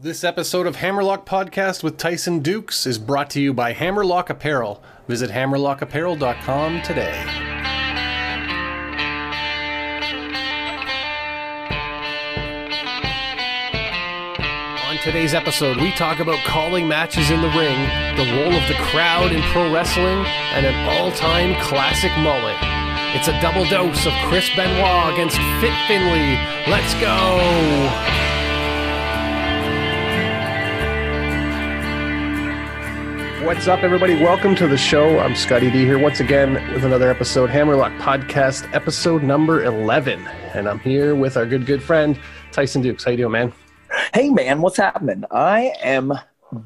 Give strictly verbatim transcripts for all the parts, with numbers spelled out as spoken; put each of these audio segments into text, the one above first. This episode of Hammerlock Podcast with Tyson Dux is brought to you by Hammerlock Apparel. Visit hammerlock apparel dot com today. On today's episode, we talk about calling matches in the ring, the role of the crowd in pro wrestling, and an all-time classic mullet. It's a double dose of Chris Benoit against Fit Finlay. Let's go! What's up, everybody? Welcome to the show. I'm Scotty D here once again with another episode, Hammerlock Podcast, episode number eleven. And I'm here with our good, good friend, Tyson Dux. How you doing, man? Hey, man. What's happening? I am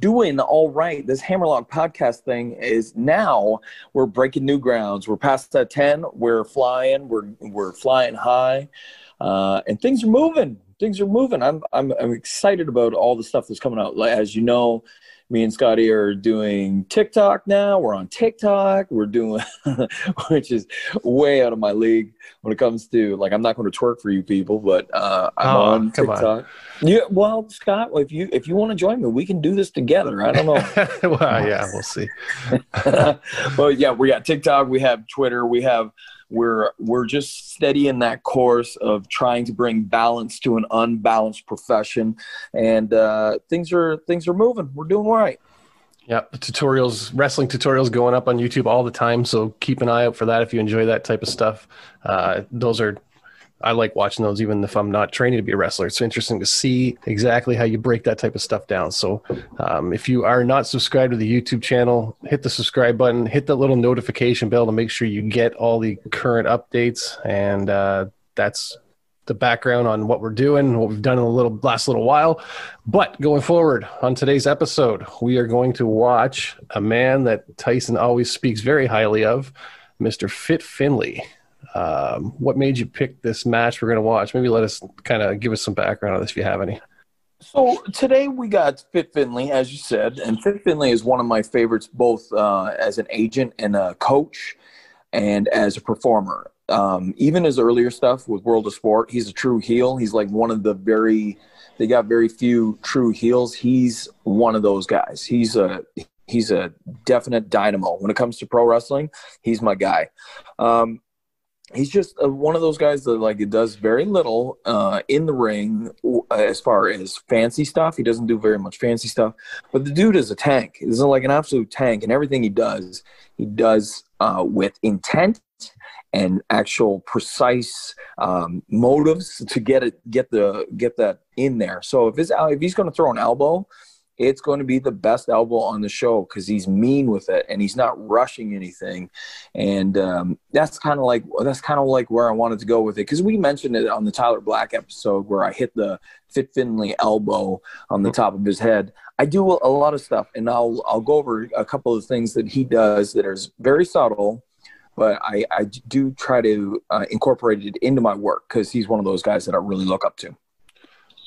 doing all right. This Hammerlock Podcast thing is now we're breaking new grounds. We're past that ten. We're flying. We're we're flying high. Uh, and things are moving. Things are moving. I'm, I'm, I'm excited about all the stuff that's coming out. As you know, me and Scotty are doing TikTok now. We're on TikTok. We're doing, which is way out of my league when it comes to, like, I'm not going to twerk for you people, but uh, I'm oh, on TikTok. On. Yeah, well, Scott, if you if you want to join me, we can do this together. I don't know. Well, yeah, we'll see. Well, yeah, we got TikTok. We have Twitter. We have we're we're just steadying that course of trying to bring balance to an unbalanced profession, and uh, things are things are moving. We're doing all right. Yeah, tutorials, wrestling tutorials going up on YouTube all the time. So keep an eye out for that if you enjoy that type of stuff. Uh, those are I like watching those, even if I'm not training to be a wrestler. It's interesting to see exactly how you break that type of stuff down. So um, if you are not subscribed to the YouTube channel, hit the subscribe button, hit that little notification bell to make sure you get all the current updates. And uh, that's the background on what we're doing, what we've done in the little last little while. But going forward on today's episode, we are going to watch a man that Tyson always speaks very highly of, Mister Fit Finlay. Um, what made you pick this match we're going to watch? Maybe let us kind of give us some background on this if you have any. So today we got Fit Finlay, as you said, and Fit Finlay is one of my favorites, both uh, as an agent and a coach and as a performer. Um, even his earlier stuff with World of Sport, he's a true heel. He's like one of the very, they got very few true heels. He's one of those guys. He's a, he's a definite dynamo. When it comes to pro wrestling, he's my guy. Um, He's just one of those guys that, like, it does very little uh, in the ring as far as fancy stuff. He doesn't do very much fancy stuff. But the dude is a tank. He's like an absolute tank. And everything he does, he does uh, with intent and actual precise um, motives to get it, get the, get that in there. So if his, if he's going to throw an elbow, it's going to be the best elbow on the show because he's mean with it and he's not rushing anything. And um, that's kind of like that's kind of like where I wanted to go with it, because we mentioned it on the Tyler Black episode where I hit the Fit Finlay elbow on the top of his head. I do a lot of stuff, and I'll I'll go over a couple of things that he does that are very subtle, but I, I do try to uh, incorporate it into my work because he's one of those guys that I really look up to.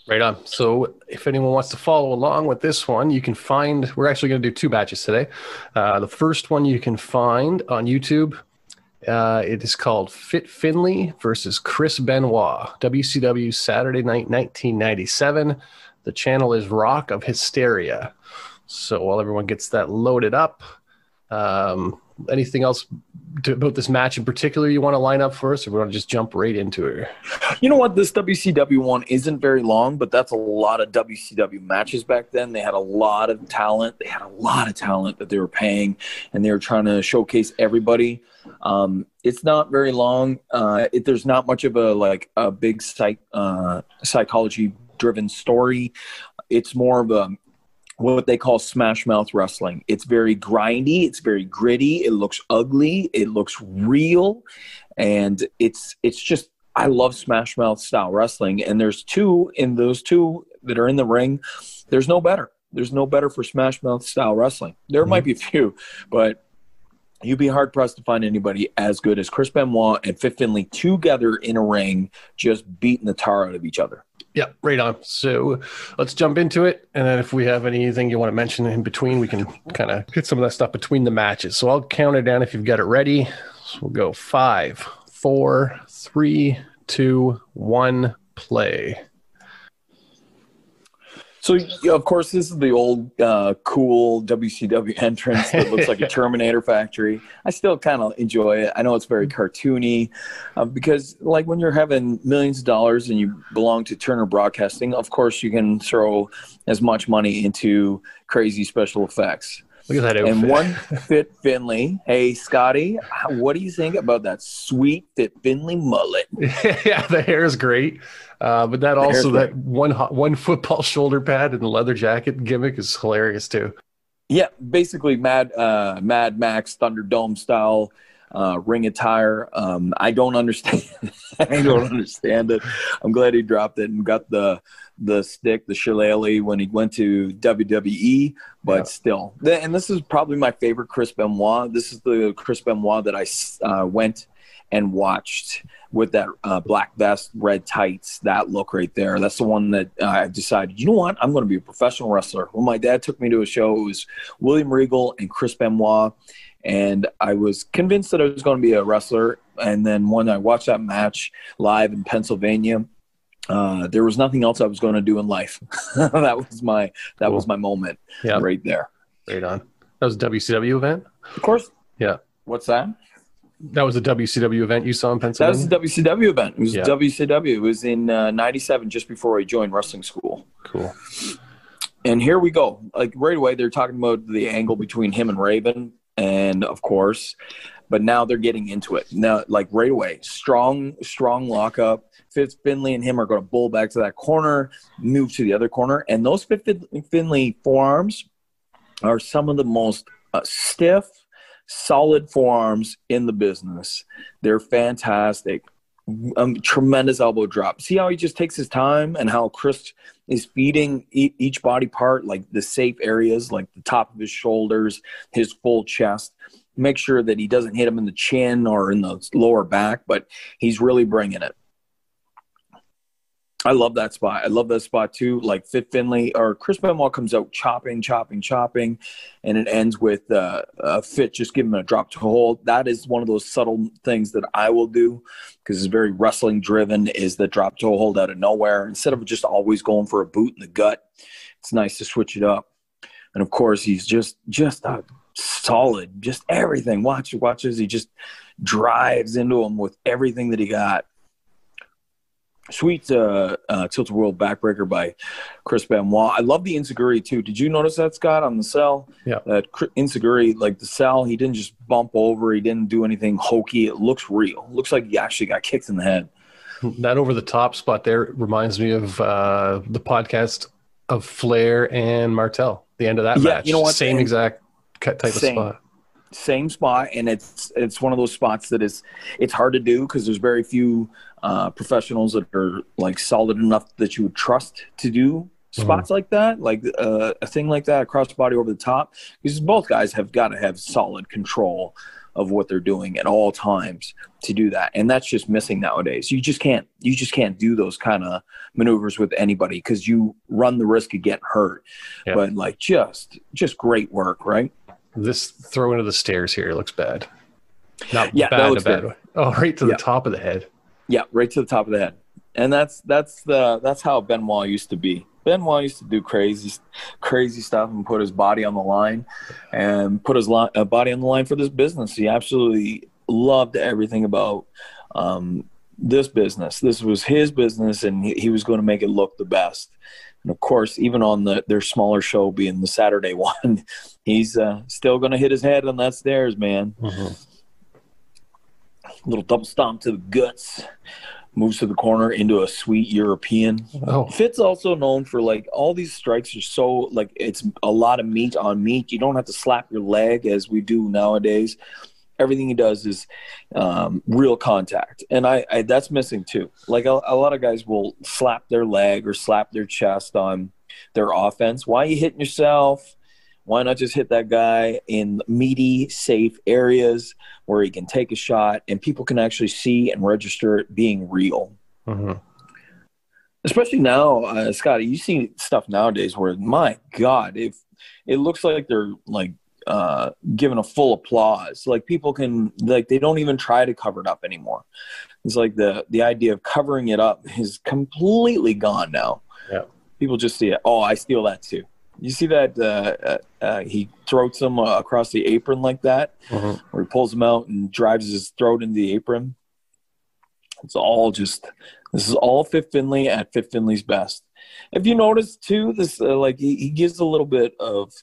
Right on. So if anyone wants to follow along with this one, you can find, we're actually going to do two batches today. Uh, the first one you can find on YouTube. Uh, it is called Fit Finlay versus Chris Benoit, W C W Saturday Night, nineteen ninety-seven. The channel is Rock of Hysteria. So while everyone gets that loaded up, um, anything else to, about this match in particular you want to line up for us, or we want to just jump right into it? You know what? This W C W one isn't very long, but that's a lot of W C W matches back then. They had a lot of talent. They had a lot of talent that they were paying, and they were trying to showcase everybody. Um, it's not very long. Uh, it, there's not much of a like a big psych, uh, psychology-driven story. It's more of a what they call smash mouth wrestling. It's very grindy. It's very gritty. It looks ugly. It looks real. And it's, it's just, I love smash mouth style wrestling. And there's two in those two that are in the ring. There's no better. There's no better for smash mouth style wrestling. There mm-hmm. might be a few, but you'd be hard pressed to find anybody as good as Chris Benoit and Fit Finlay together in a ring, just beating the tar out of each other. Yeah, right on. So let's jump into it. And then if we have anything you want to mention in between, we can kind of hit some of that stuff between the matches. So I'll count it down if you've got it ready. So we'll go five, four, three, two, one, play. So, of course, this is the old uh, cool W C W entrance that looks like a Terminator factory. I still kind of enjoy it. I know it's very cartoony uh, because, like, when you're having millions of dollars and you belong to Turner Broadcasting, of course you can throw as much money into crazy special effects. Look at that outfit. And one Fit Finlay. Hey, Scotty, what do you think about that sweet Fit Finlay mullet? Yeah, the hair is great. Uh, but that the also, that great. one one football shoulder pad and the leather jacket gimmick is hilarious too. Yeah, basically Mad, uh, Mad Max Thunderdome style uh, ring attire. Um, I don't understand. I don't understand it. I'm glad he dropped it and got the the stick, the shillelagh when he went to W W E, but yeah. still. And this is probably my favorite Chris Benoit. This is the Chris Benoit that I uh, went and watched with that uh, black vest, red tights, that look right there. That's the one that uh, I decided, you know what, I'm going to be a professional wrestler. When my dad took me to a show, it was William Regal and Chris Benoit, and I was convinced that I was going to be a wrestler. And then when I watched that match live in Pennsylvania, Uh, there was nothing else I was going to do in life. that was my that cool. was my moment yeah. right there. Right on. That was a W C W event? Of course. Yeah. What's that? That was a W C W event you saw in Pennsylvania? That was a W C W event. It was yeah. W C W. It was in uh, ninety-seven, just before I joined wrestling school. Cool. And here we go. Like right away, they're talking about the angle between him and Raven, and of course, but now they're getting into it. Now, like right away, strong, strong lockup. Fit Finlay and him are going to bull back to that corner, move to the other corner. And those Fit Finlay forearms are some of the most uh, stiff, solid forearms in the business. They're fantastic. Um, tremendous elbow drop. See how he just takes his time and how Chris is feeding e each body part, like the safe areas, like the top of his shoulders, his full chest. Make sure that he doesn't hit him in the chin or in the lower back, but he's really bringing it. I love that spot. I love that spot too. Like Fit Finlay or Chris Benoit comes out chopping, chopping, chopping, and it ends with uh, uh, Fit just giving him a drop to hold. That is one of those subtle things that I will do because it's very wrestling driven. Is the drop to hold out of nowhere instead of just always going for a boot in the gut? It's nice to switch it up. And of course, he's just just a solid, just everything. Watch, watches. He just drives into him with everything that he got. Sweet uh, uh, tilt-a-whirl backbreaker by Chris Benoit. I love the enziguri, too. Did you notice that, Scott, on the cell? Yeah. That uh, enziguri, like the cell, he didn't just bump over. He didn't do anything hokey. It looks real. It looks like he actually got kicked in the head. That over-the-top spot there reminds me of uh, the podcast of Flair and Martel, the end of that yeah, match. You know what? Same and exact type same. of spot. Same spot, and it's it's one of those spots that is it's hard to do because there's very few uh, professionals that are like solid enough that you would trust to do spots mm-hmm. like that, like uh, a thing like that, a crossbody over the top. Because both guys have got to have solid control of what they're doing at all times to do that, and that's just missing nowadays. You just can't you just can't do those kind of maneuvers with anybody because you run the risk of getting hurt. Yeah. But like just just great work, right? This throw into the stairs here looks bad. Not yeah, bad, bad. Good. Oh, right to yeah. the top of the head. Yeah, right to the top of the head. And that's that's the that's how Benoit used to be. Benoit used to do crazy, crazy stuff and put his body on the line, and put his lo uh, body on the line for this business. He absolutely loved everything about um, this business. This was his business, and he, he was going to make it look the best. And of course, even on the their smaller show being the Saturday one, he's uh, still going to hit his head on that stairs, man. Mm-hmm. Little double stomp to the guts. Moves to the corner into a sweet European. Oh. Fit's also known for like all these strikes are so like it's a lot of meat on meat. You don't have to slap your leg as we do nowadays. Everything he does is um, real contact, and I, I that's missing too. Like a, a lot of guys will slap their leg or slap their chest on their offense. Why are you hitting yourself? Why not just hit that guy in meaty, safe areas where he can take a shot and people can actually see and register it being real? Mm-hmm. Especially now, uh, Scotty, you see stuff nowadays where, my God, if it looks like they're like Uh, given a full applause. Like people can, like they don't even try to cover it up anymore. It's like the the idea of covering it up is completely gone now. Yeah. people just see it. Oh, I steal that too. You see that uh, uh, he throats him uh, across the apron like that, mm-hmm. where he pulls him out and drives his throat into the apron. It's all just – this is all Fit Finlay at Fit Finlay's best. If you notice, too, this uh, like he, he gives a little bit of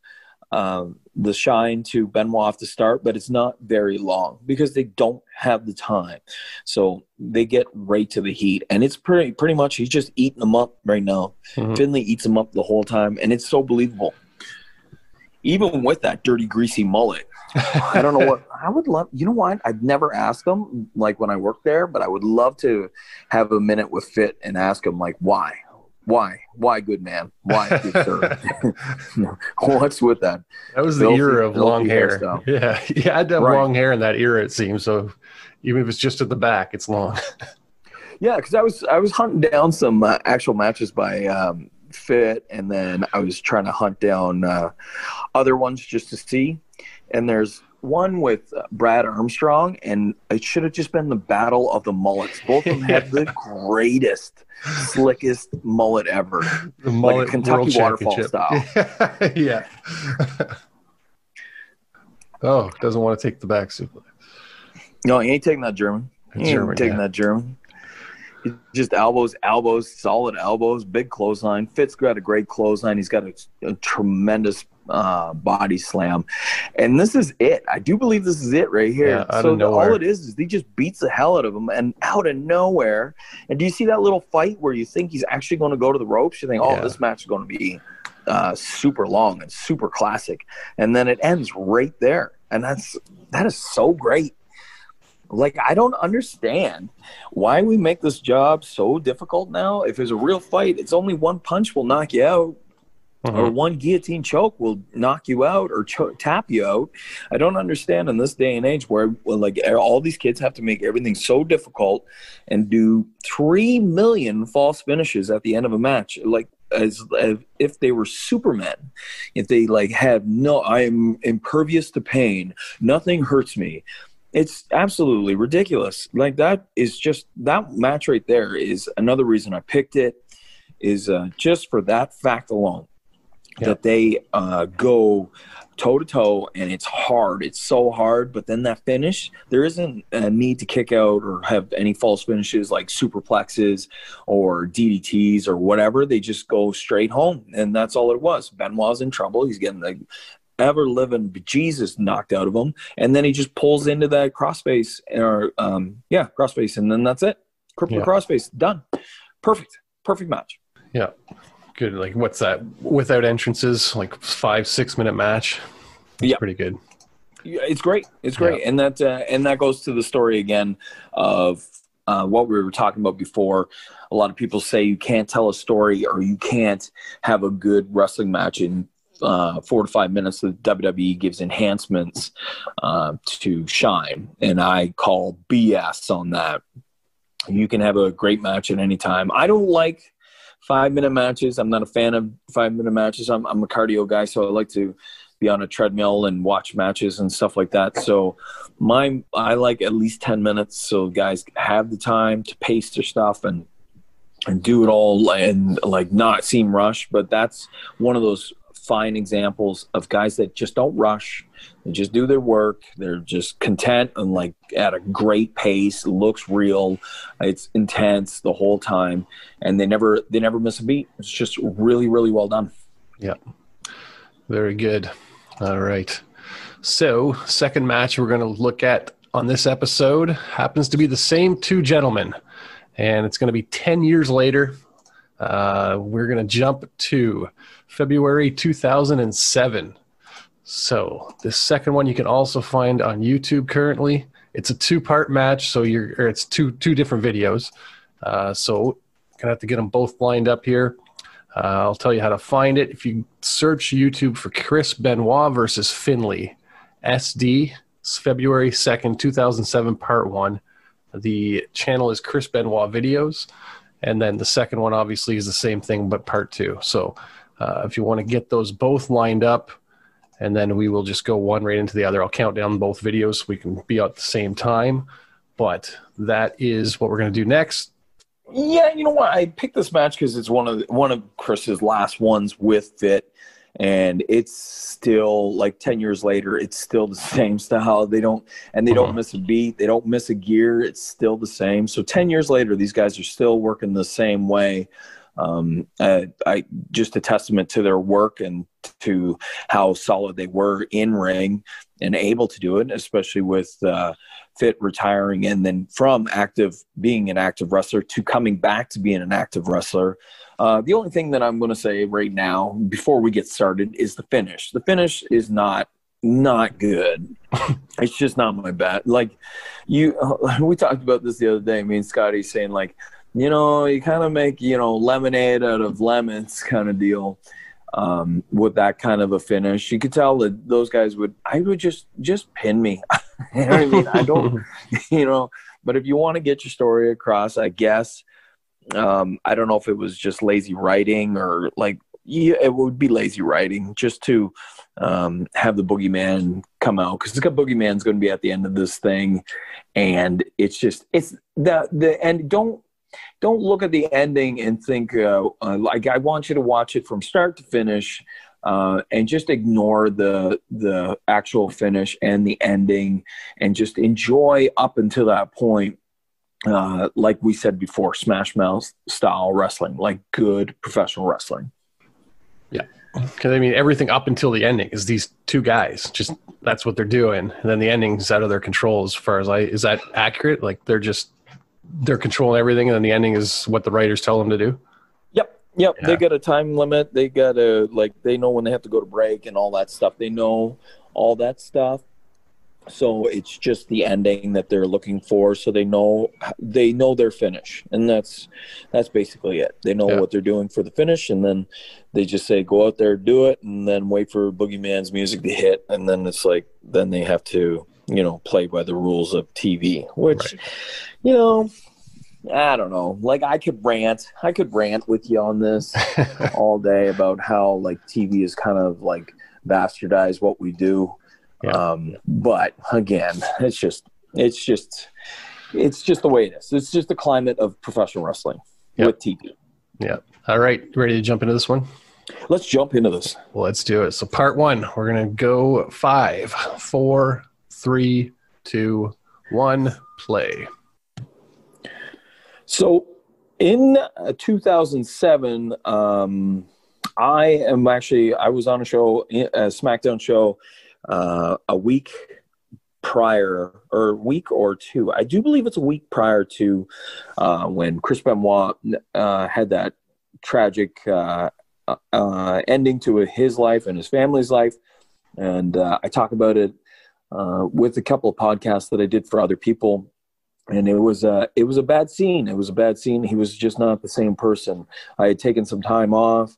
um, the shine to Benoit to start, but it's not very long because they don't have the time. So they get right to the heat, and it's pretty pretty much he's just eating them up right now. Mm-hmm. Finlay eats them up the whole time, and it's so believable. Even with that dirty, greasy mullet. I don't know what – I would love – you know what? I've never asked him, like, when I worked there, but I would love to have a minute with Fit and ask him, like, why? Why? Why, good man? Why, good sir? What's with that? That was the filthy era of long hair. Stuff. Yeah. Yeah, I had to have right. long hair in that era, it seems. So even if it's just at the back, it's long. Yeah, because I was, I was hunting down some uh, actual matches by um, – Fit, and then I was trying to hunt down uh, other ones just to see, and there's one with uh, Brad Armstrong, and it should have just been the battle of the mullets. Both of them yeah. had the greatest, slickest mullet ever, the mullet like a Kentucky waterfall style. Yeah. Oh, doesn't want to take the back suplex. No, he ain't taking that German. He German, ain't taking yeah. that German. Just elbows, elbows, solid elbows, big clothesline. Fitz got a great clothesline. He's got a, a tremendous uh, body slam. And this is it. I do believe this is it right here. Yeah, so the, all it is is he just beats the hell out of him and out of nowhere. And do you see that little fight where you think he's actually going to go to the ropes? You think, oh, yeah. this match is going to be uh, super long and super classic. And then it ends right there. And that's that is so great. Like, I don't understand why we make this job so difficult now. If it's a real fight, it's only one punch will knock you out, mm-hmm. or one guillotine choke will knock you out or cho- tap you out. I don't understand in this day and age where, well, like, all these kids have to make everything so difficult and do three million false finishes at the end of a match. Like, As, as if they were Superman, if they, like, had no, I'm impervious to pain, nothing hurts me. It's absolutely ridiculous. Like, that is just – that match right there is another reason I picked it, is uh, just for that fact alone, yeah. that they uh, go toe-to-toe, and it's hard. It's so hard. But then that finish, there isn't a need to kick out or have any false finishes like superplexes or D D Ts or whatever. They just go straight home, and that's all it was. Benoit's in trouble. He's getting like, – ever-living bejesus knocked out of him, and then he just pulls into that crossface, or um yeah crossface, and then that's it. Cripple yeah. crossface, done. Perfect perfect match. Yeah, good. Like, what's that, without entrances, like five six minute match? That's yeah pretty good. Yeah, it's great. It's great yeah. And that uh, and that goes to the story again of Uh, what we were talking about before. A lot of people say you can't tell a story or you can't have a good wrestling match in uh, four to five minutes. The W W E gives enhancements uh, to shine, and I call B S on that. You can have a great match at any time. I don't like five minute matches. I'm not a fan of five minute matches. I'm, I'm a cardio guy, so I like to be on a treadmill and watch matches and stuff like that. So my I like at least ten minutes, so guys have the time to pace their stuff and and do it all and, like, not seem rushed. But that's one of those fine examples of guys that just don't rush. They just do their work. They're just content and, like, at a great pace. Looks real. It's intense the whole time, and they never they never miss a beat. It's just really, really well done. Yeah, very good. All right. So, second match we're going to look at on this episode happens to be the same two gentlemen. And it's going to be ten years later. Uh, we're going to jump to February two thousand seven. So, this second one you can also find on YouTube currently. It's a two-part match, so you're or it's two two different videos. Uh, so, going to have to get them both lined up here. Uh, I'll tell you how to find it. If you search YouTube for Chris Benoit versus Finlay, S D, February second, two thousand seven, Part one. The channel is Chris Benoit Videos. And then the second one, obviously, is the same thing, but Part two. So uh, if you want to get those both lined up, and then we will just go one right into the other. I'll count down both videos so we can be at the same time. But that is what we're going to do next. Yeah, you know what? I picked this match because it's one of the, one of Chris's last ones with Fit, and it's still like ten years later, it's still the same style. They don't and they don't uh-huh. miss a beat. They don't miss a gear. It's still the same. So ten years later, these guys are still working the same way. Um, I, I just a testament to their work and to how solid they were in ring and able to do it, especially with uh, Fit retiring and then from active being an active wrestler to coming back to being an active wrestler. Uh, the only thing that I'm going to say right now before we get started is the finish. The finish is not not good. It's just not my bad. Like you, uh, we talked about this the other day. Me and Scotty saying like, you know, you kind of make, you know, lemonade out of lemons kind of deal um, with that kind of a finish. You could tell that those guys would, I would just, just pin me. You know what I mean? I don't, you know, but if you want to get your story across, I guess, um, I don't know if it was just lazy writing or like, yeah, it would be lazy writing just to um, have the Boogeyman come out because the Boogeyman's going to be at the end of this thing. And it's just, it's the, the end. Don't, Don't look at the ending and think, uh, uh, like, I want you to watch it from start to finish uh, and just ignore the the actual finish and the ending and just enjoy up until that point, uh, like we said before, Smash Mouth style wrestling, like good professional wrestling. Yeah, because, I mean, everything up until the ending is these two guys. Just that's what they're doing. And then the ending's out of their control as far as I – is that accurate? Like, they're just – they're controlling everything, and then the ending is what the writers tell them to do? Yep, yep. Yeah. They got a time limit. They got a, like, they know when they have to go to break and all that stuff. They know all that stuff. So it's just the ending that they're looking for. So they know they know their finish, and that's that's basically it. They know yeah. what they're doing for the finish, and then they just say, go out there, do it, and then wait for Boogeyman's music to hit, and then it's like, then they have to... you know, play by the rules of T V, which, right. you know, I don't know. Like, I could rant. I could rant with you on this all day about how, like, T V is kind of, like, bastardized what we do. Yeah. Um, but, again, it's just, it's just, it's just the way it is. It's just the climate of professional wrestling yep. with T V. Yeah. All right. Ready to jump into this one? Let's jump into this. Well, let's do it. So, part one, we're going to go five, four, three, two, one, play. So in two thousand seven, um, I am actually, I was on a show, a SmackDown show uh, a week prior or a week or two. I do believe it's a week prior to uh, when Chris Benoit uh, had that tragic uh, uh, ending to his life and his family's life. And uh, I talk about it Uh, with a couple of podcasts that I did for other people. And it was, uh, it was a bad scene. It was a bad scene. He was just not the same person. I had taken some time off.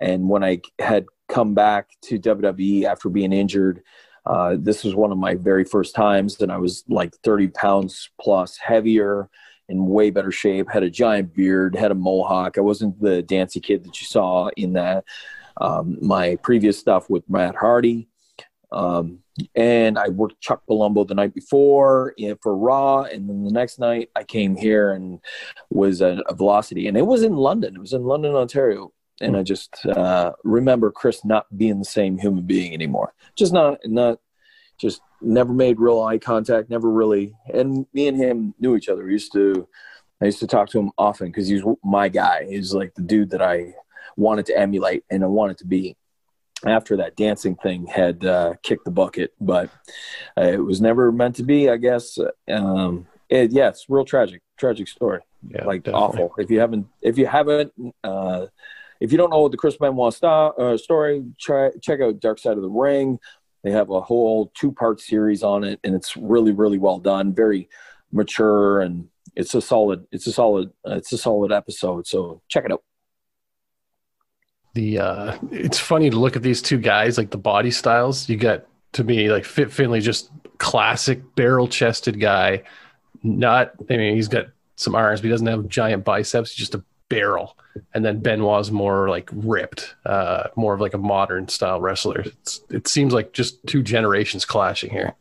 And when I had come back to W W E after being injured, uh, this was one of my very first times. And I was like thirty pounds plus heavier, in way better shape, had a giant beard, had a mohawk. I wasn't the dancy kid that you saw in that, um, my previous stuff with Matt Hardy. Um, and I worked Chuck Palumbo the night before for Raw. And then the next night I came here and was at a Velocity, and it was in London. It was in London, Ontario. And I just, uh, remember Chris not being the same human being anymore. Just not, not just never made real eye contact, never really. And me and him knew each other. We used to, I used to talk to him often cause he was my guy. He was like the dude that I wanted to emulate and I wanted to be. After that dancing thing had uh, kicked the bucket, but uh, it was never meant to be, I guess. Um, it, yeah, it's real tragic, tragic story. Yeah, like definitely. Awful. If you haven't, if you haven't, uh, if you don't know the Chris Benoit st- uh, story, try check out Dark Side of the Ring. They have a whole two-part series on it, and it's really, really well done. Very mature, and it's a solid, it's a solid, uh, it's a solid episode. So check it out. The uh, it's funny to look at these two guys, like the body styles. You got, to me, like Fit Finlay, just classic barrel-chested guy. Not, I mean, he's got some arms, but he doesn't have giant biceps. He's just a barrel. And then Benoit's more like ripped, uh, more of like a modern style wrestler. It's, it seems like just two generations clashing here.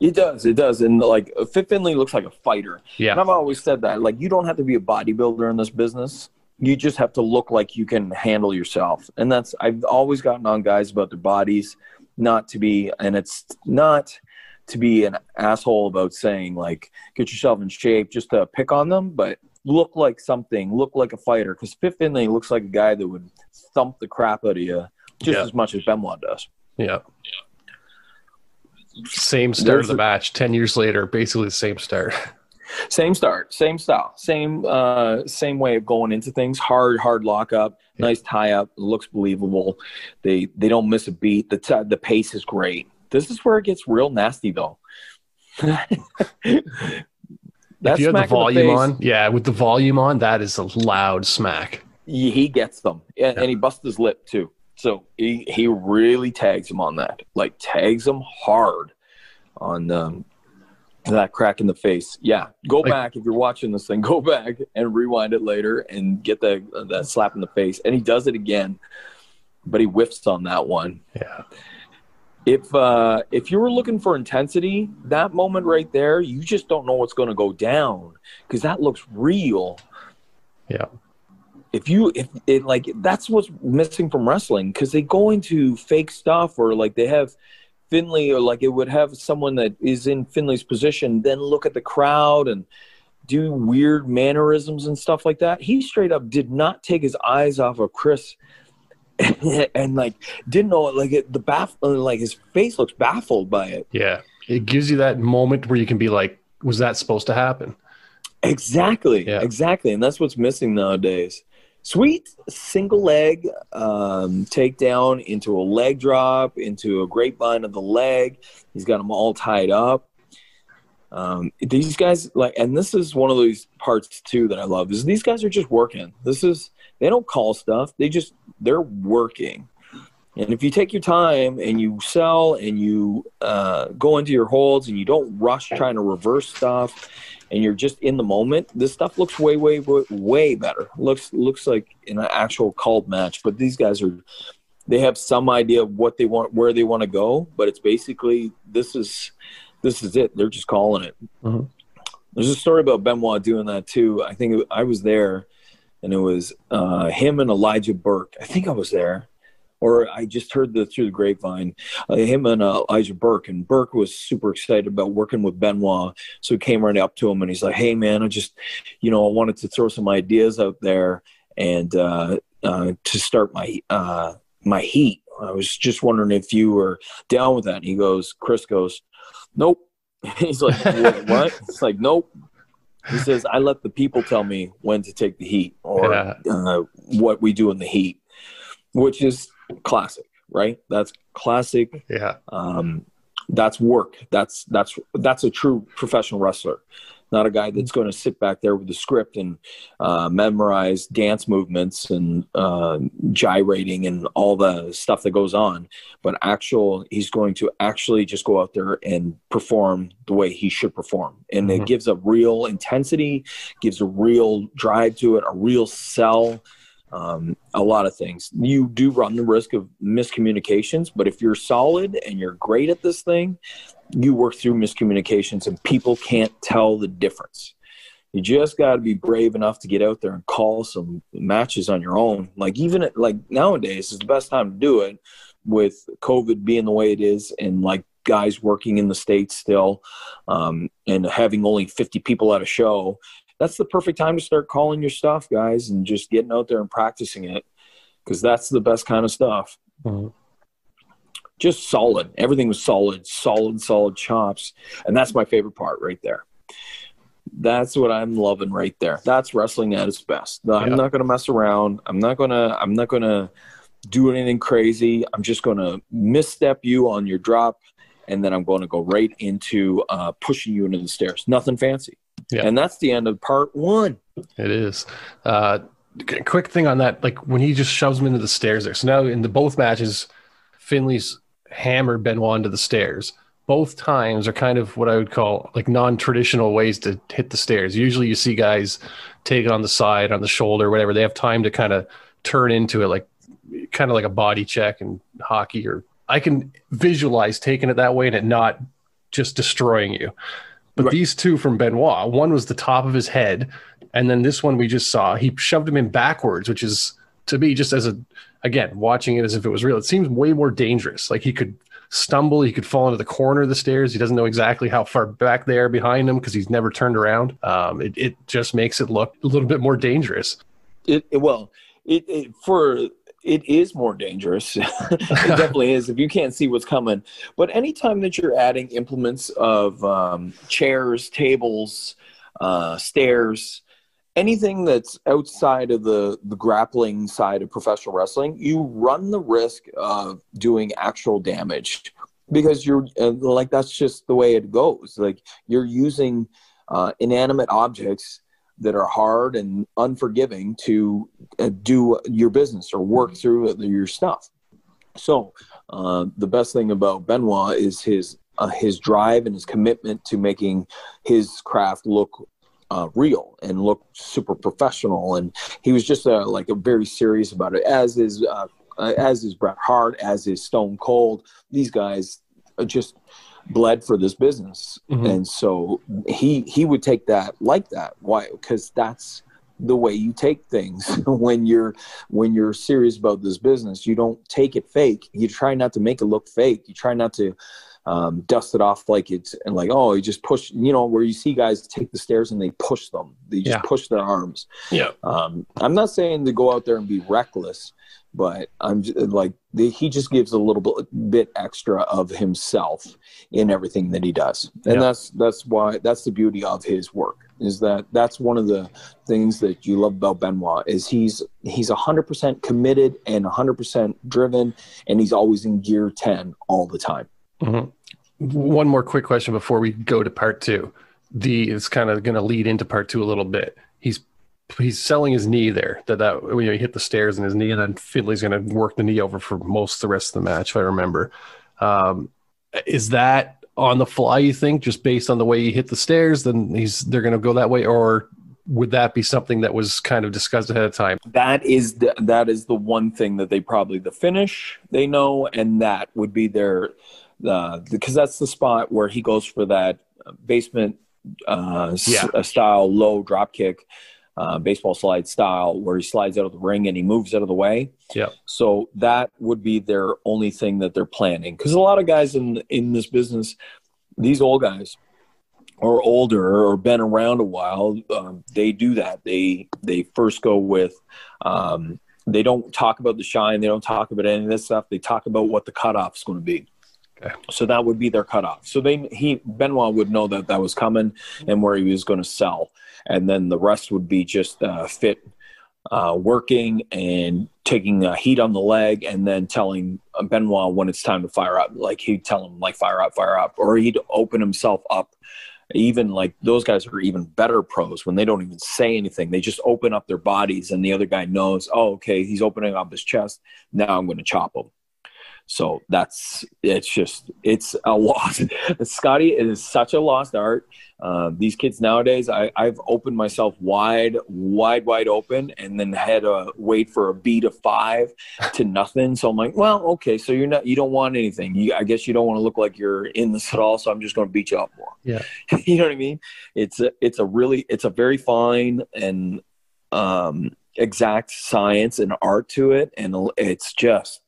It does. It does. And like Fit Finlay looks like a fighter. Yeah. And I've always said that, like, you don't have to be a bodybuilder in this business. You just have to look like you can handle yourself. And that's, I've always gotten on guys about their bodies, not to be, and it's not to be an asshole about saying like, get yourself in shape just to pick on them, but look like something, look like a fighter. Cause Fit Finlay looks like a guy that would thump the crap out of you just yeah. as much as Benoit does. Yeah. Same start There's of the match. Ten years later, basically the same start. Same start, same style, same uh, same way of going into things. Hard, hard lockup, yeah. nice tie up. Looks believable. They they don't miss a beat. The t the pace is great. This is where it gets real nasty though. That's if you have the volume the on, yeah, with the volume on, that is a loud smack. He gets them, and, yeah. and he busts his lip too. So he, he really tags him on that, like tags him hard on um, that crack in the face. Yeah, go like, back. If you're watching this thing, go back and rewind it later and get that, that slap in the face. And he does it again, but he whiffs on that one. Yeah. If, uh, if you were looking for intensity, that moment right there, you just don't know what's going to go down because that looks real. Yeah. If you, if it like, that's what's missing from wrestling because they go into fake stuff or like they have Finlay or like it would have someone that is in Finlay's position, then look at the crowd and do weird mannerisms and stuff like that. He straight up did not take his eyes off of Chris and, and like didn't know it. Like it, the baff, like his face looks baffled by it. Yeah. It gives you that moment where you can be like, was that supposed to happen? Exactly. Yeah. Exactly. And that's what's missing nowadays. Sweet single leg um, takedown into a leg drop, into a grapevine of the leg. He's got them all tied up. Um, these guys, like, and this is one of those parts too that I love is these guys are just working. This is, they don't call stuff. They just, they're working. And if you take your time and you sell and you uh, go into your holds and you don't rush trying to reverse stuff and you're just in the moment, this stuff looks way, way, way, way better. Looks looks like an actual called match. But these guys are – they have some idea of what they want, where they want to go, but it's basically this is this is it. They're just calling it. Mm-hmm. There's a story about Benoit doing that too. I think it, I was there, and it was uh, him and Elijah Burke. I think I was there. Or I just heard the through the grapevine, uh, him and uh, Elijah Burke. And Burke was super excited about working with Benoit. So he came right up to him and he's like, hey, man, I just, you know, I wanted to throw some ideas out there and uh, uh, to start my uh, my heat. I was just wondering if you were down with that. And he goes, Chris goes, nope. He's like, what? what? It's like, nope. He says, I let the people tell me when to take the heat or yeah. uh, what we do in the heat, which is classic, right? That's classic. Yeah. Um, that's work. That's that's that's a true professional wrestler, not a guy that's going to sit back there with the script and uh, memorize dance movements and uh, gyrating and all the stuff that goes on. But actual, he's going to actually just go out there and perform the way he should perform, and mm-hmm. it gives a real intensity, gives a real drive to it, a real sell. Um, a lot of things. You do run the risk of miscommunications, but if you're solid and you're great at this thing, you work through miscommunications and people can't tell the difference. You just got to be brave enough to get out there and call some matches on your own. Like even at, like nowadays is the best time to do it with COVID being the way it is and like guys working in the States still um, and having only fifty people at a show. That's the perfect time to start calling your stuff, guys, and just getting out there and practicing it because that's the best kind of stuff. Mm-hmm. Just solid. Everything was solid, solid, solid chops, and that's my favorite part right there. That's what I'm loving right there. That's wrestling at its best. I'm yeah. not going to mess around. I'm not going to I'm not going to do anything crazy. I'm just going to misstep you on your drop, and then I'm going to go right into uh, pushing you into the stairs. Nothing fancy. Yeah. And that's the end of part one. It is. Uh, quick thing on that, like when he just shoves him into the stairs there. So now in the both matches, Finley's hammered Benoit into the stairs. Both times are kind of what I would call like non-traditional ways to hit the stairs. Usually you see guys take it on the side, on the shoulder, whatever. They have time to kind of turn into it, like kind of like a body check in hockey. Or I can visualize taking it that way and it not just destroying you. But right. these two from Benoit, one was the top of his head, and then this one we just saw, he shoved him in backwards, which is, to me, just as a, again, watching it as if it was real, it seems way more dangerous. Like he could stumble, he could fall into the corner of the stairs. He doesn't know exactly how far back they are behind him because he's never turned around. Um, it, it just makes it look a little bit more dangerous. It, it well, it, it for it is more dangerous. It definitely is if you can't see what's coming. But anytime that you're adding implements of um, chairs, tables, uh, stairs, anything that's outside of the, the grappling side of professional wrestling, you run the risk of doing actual damage because you're uh, like, that's just the way it goes. Like you're using uh, inanimate objects that are hard and unforgiving to uh, do your business or work through your stuff. So uh, the best thing about Benoit is his, uh, his drive and his commitment to making his craft look Uh, real and looked super professional, and he was just uh, like a very serious about it. As is uh, as is Bret Hart, as is Stone Cold. These guys just bled for this business, mm-hmm. and so he he would take that like that. Why? Because that's the way you take things when you're when you're serious about this business. You don't take it fake. You try not to make it look fake. You try not to. Um, dust it off like it's and like, oh, you just push, you know, where you see guys take the stairs and they push them. They just yeah. push their arms. Yeah. Um, I'm not saying to go out there and be reckless, but I'm just, like, the, he just gives a little bit, bit extra of himself in everything that he does. And yeah. that's, that's why, that's the beauty of his work is that that's one of the things that you love about Benoit is he's, he's a hundred percent committed and a hundred percent driven. And he's always in gear ten all the time. Mm-hmm. One more quick question before we go to part two. The it's kind of going to lead into part two a little bit. He's he's selling his knee there. That that you know, he hit the stairs in his knee, and then Finlay's going to work the knee over for most of the rest of the match, if I remember. Um, is that on the fly? You think just based on the way he hit the stairs, then he's they're going to go that way, or would that be something that was kind of discussed ahead of time? That is the, that is the one thing that they probably the finish they know, and that would be their. Uh, because that's the spot where he goes for that basement uh, yeah. s- style low drop kick, uh, baseball slide style, where he slides out of the ring and he moves out of the way. Yeah. So that would be their only thing that they're planning. Because a lot of guys in in this business, these old guys or older or been around a while, um, they do that. They they first go with. Um, they don't talk about the shine. They don't talk about any of this stuff. They talk about what the cutoff is going to be. So that would be their cutoff. So they he Benoit would know that that was coming and where he was going to sell, and then the rest would be just uh, fit, uh, working and taking uh, heat on the leg, and then telling Benoit when it's time to fire up. Like he'd tell him like fire up, fire up, or he'd open himself up. Even like those guys are even better pros when they don't even say anything. They just open up their bodies, and the other guy knows. Oh, okay, he's opening up his chest. Now I'm going to chop him. So that's, it's just, it's a loss. Scotty, it is such a lost art. Uh, these kids nowadays, I, I've opened myself wide, wide, wide open, and then had to wait for a beat of five to nothing. So I'm like, well, okay, so you're not, you don't want anything. You, I guess you don't want to look like you're in this at all. So I'm just going to beat you up more. Yeah. You know what I mean? It's a, it's a really, it's a very fine and um, exact science and art to it, and it's just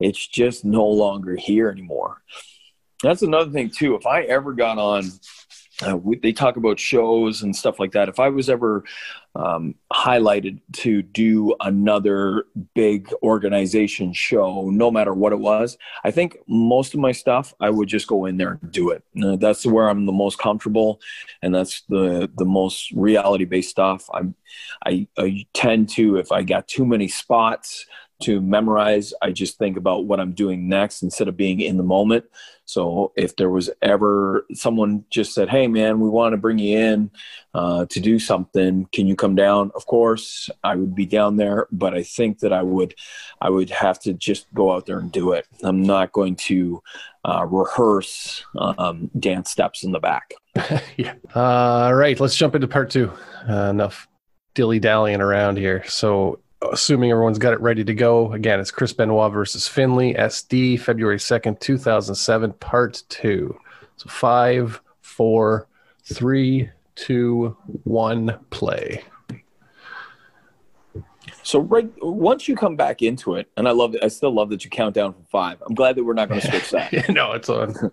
it's just no longer here anymore. That's another thing too. If I ever got on uh, we, they talk about shows and stuff like that, if I was ever um highlighted to do another big organization show, no matter what it was, I think most of my stuff I would just go in there and do it. Uh, that's where I'm the most comfortable, and that's the the most reality based stuff. I'm I, I tend to, if I got too many spots to memorize, I just think about what I'm doing next instead of being in the moment. So if there was ever someone just said, hey man, we want to bring you in uh, to do something, can you come down? Of course I would be down there, but I think that I would, I would have to just go out there and do it. I'm not going to uh, rehearse um, dance steps in the back. Yeah. Uh, all right, let's jump into part two. Uh, enough dilly-dallying around here. So assuming everyone's got it ready to go, again, it's Chris Benoit versus Finlay, S D, February second, two thousand seven, part two. So five, four, three, two, one, play. So right once you come back into it, and I love it, I still love that you count down from five. I'm glad that we're not going to switch that. Yeah, no, it's on.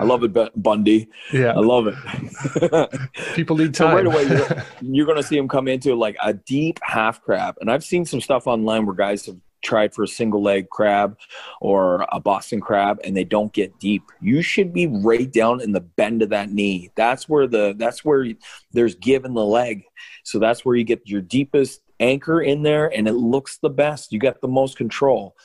I love it, Bundy. Yeah, I love it. People need time. So right away, you're, you're going to see him come into like a deep half crab, and I've seen some stuff online where guys have tried for a single leg crab or a Boston crab, and they don't get deep. You should be right down in the bend of that knee. That's where the that's where you, there's give in the leg. So that's where you get your deepest anchor in there, and it looks the best. You got the most control.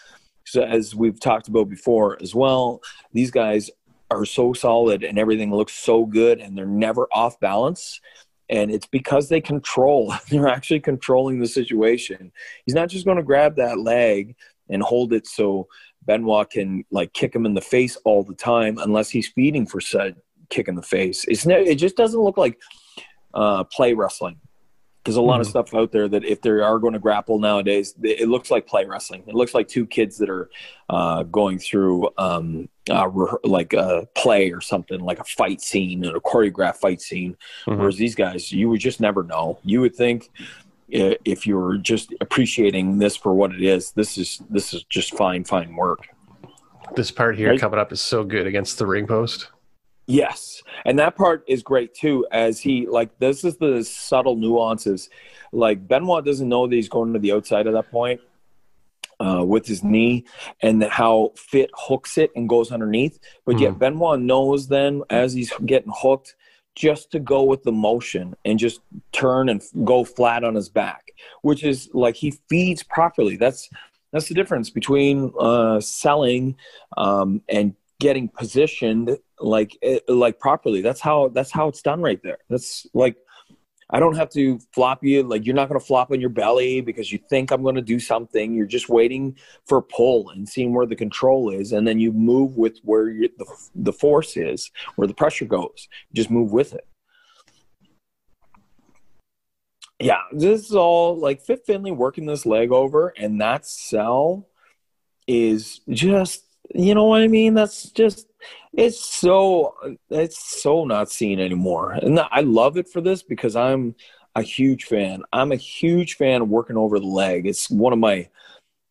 So as we've talked about before as well, these guys are so solid and everything looks so good and they're never off balance. And it's because they control. They're actually controlling the situation. He's not just going to grab that leg and hold it so Benoit can like kick him in the face all the time unless he's feeding for said kick in the face. It's not, it just doesn't look like uh, play wrestling. There's a lot of stuff out there that if they are going to grapple nowadays, it looks like play wrestling. It looks like two kids that are uh, going through um, uh, like a play or something, like a fight scene and a choreographed fight scene. Mm-hmm. Whereas these guys, you would just never know. You would think if you were just appreciating this for what it is, this is this is just fine, fine work. This part here right? coming up is so good against the ring post. Yes, and that part is great too, as he like this is the subtle nuances. Like Benoit doesn't know that he's going to the outside at that point uh, with his knee, and how Fit hooks it and goes underneath. But mm-hmm. yet Benoit knows then as he's getting hooked just to go with the motion and just turn and go flat on his back, which is like he feeds properly. That's that's the difference between uh, selling um, and getting positioned like like properly. That's how that's how it's done right there. That's like I don't have to flop you. Like you're not going to flop on your belly because you think I'm going to do something. You're just waiting for a pull and seeing where the control is, and then you move with where you, the, the force is, where the pressure goes. You just move with it. Yeah, this is all like Fit Finlay working this leg over, and that sell is just, you know what I mean? That's just, it's so, it's so not seen anymore. And I love it for this because I'm a huge fan. I'm a huge fan of working over the leg. It's one of my,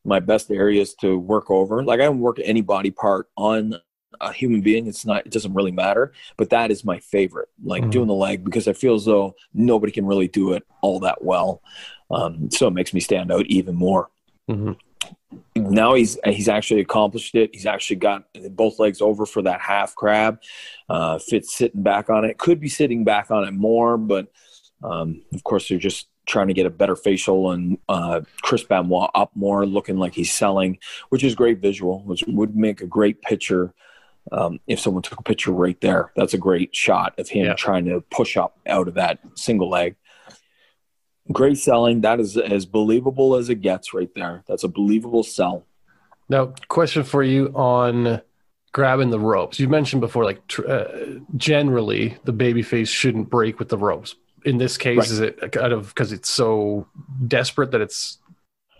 my best areas to work over. Like I don't work any body part on a human being. It's not, it doesn't really matter, but that is my favorite, like mm-hmm. doing the leg, because I feel as though nobody can really do it all that well. Um, so it makes me stand out even more. Mm-hmm. Now he's he's actually accomplished it. He's actually got both legs over for that half crab. Uh, Fit's sitting back on it. Could be sitting back on it more, but um, of course they're just trying to get a better facial and uh, Chris Benoit up more, looking like he's selling, which is great visual, which would make a great picture. Um, if someone took a picture right there, that's a great shot of him yeah. trying to push up out of that single leg. Great selling. That is as believable as it gets right there. That's a believable sell. Now, question for you on grabbing the ropes. You mentioned before, like tr- uh, generally the babyface shouldn't break with the ropes. In this case, right. is it kind of because it's so desperate that it's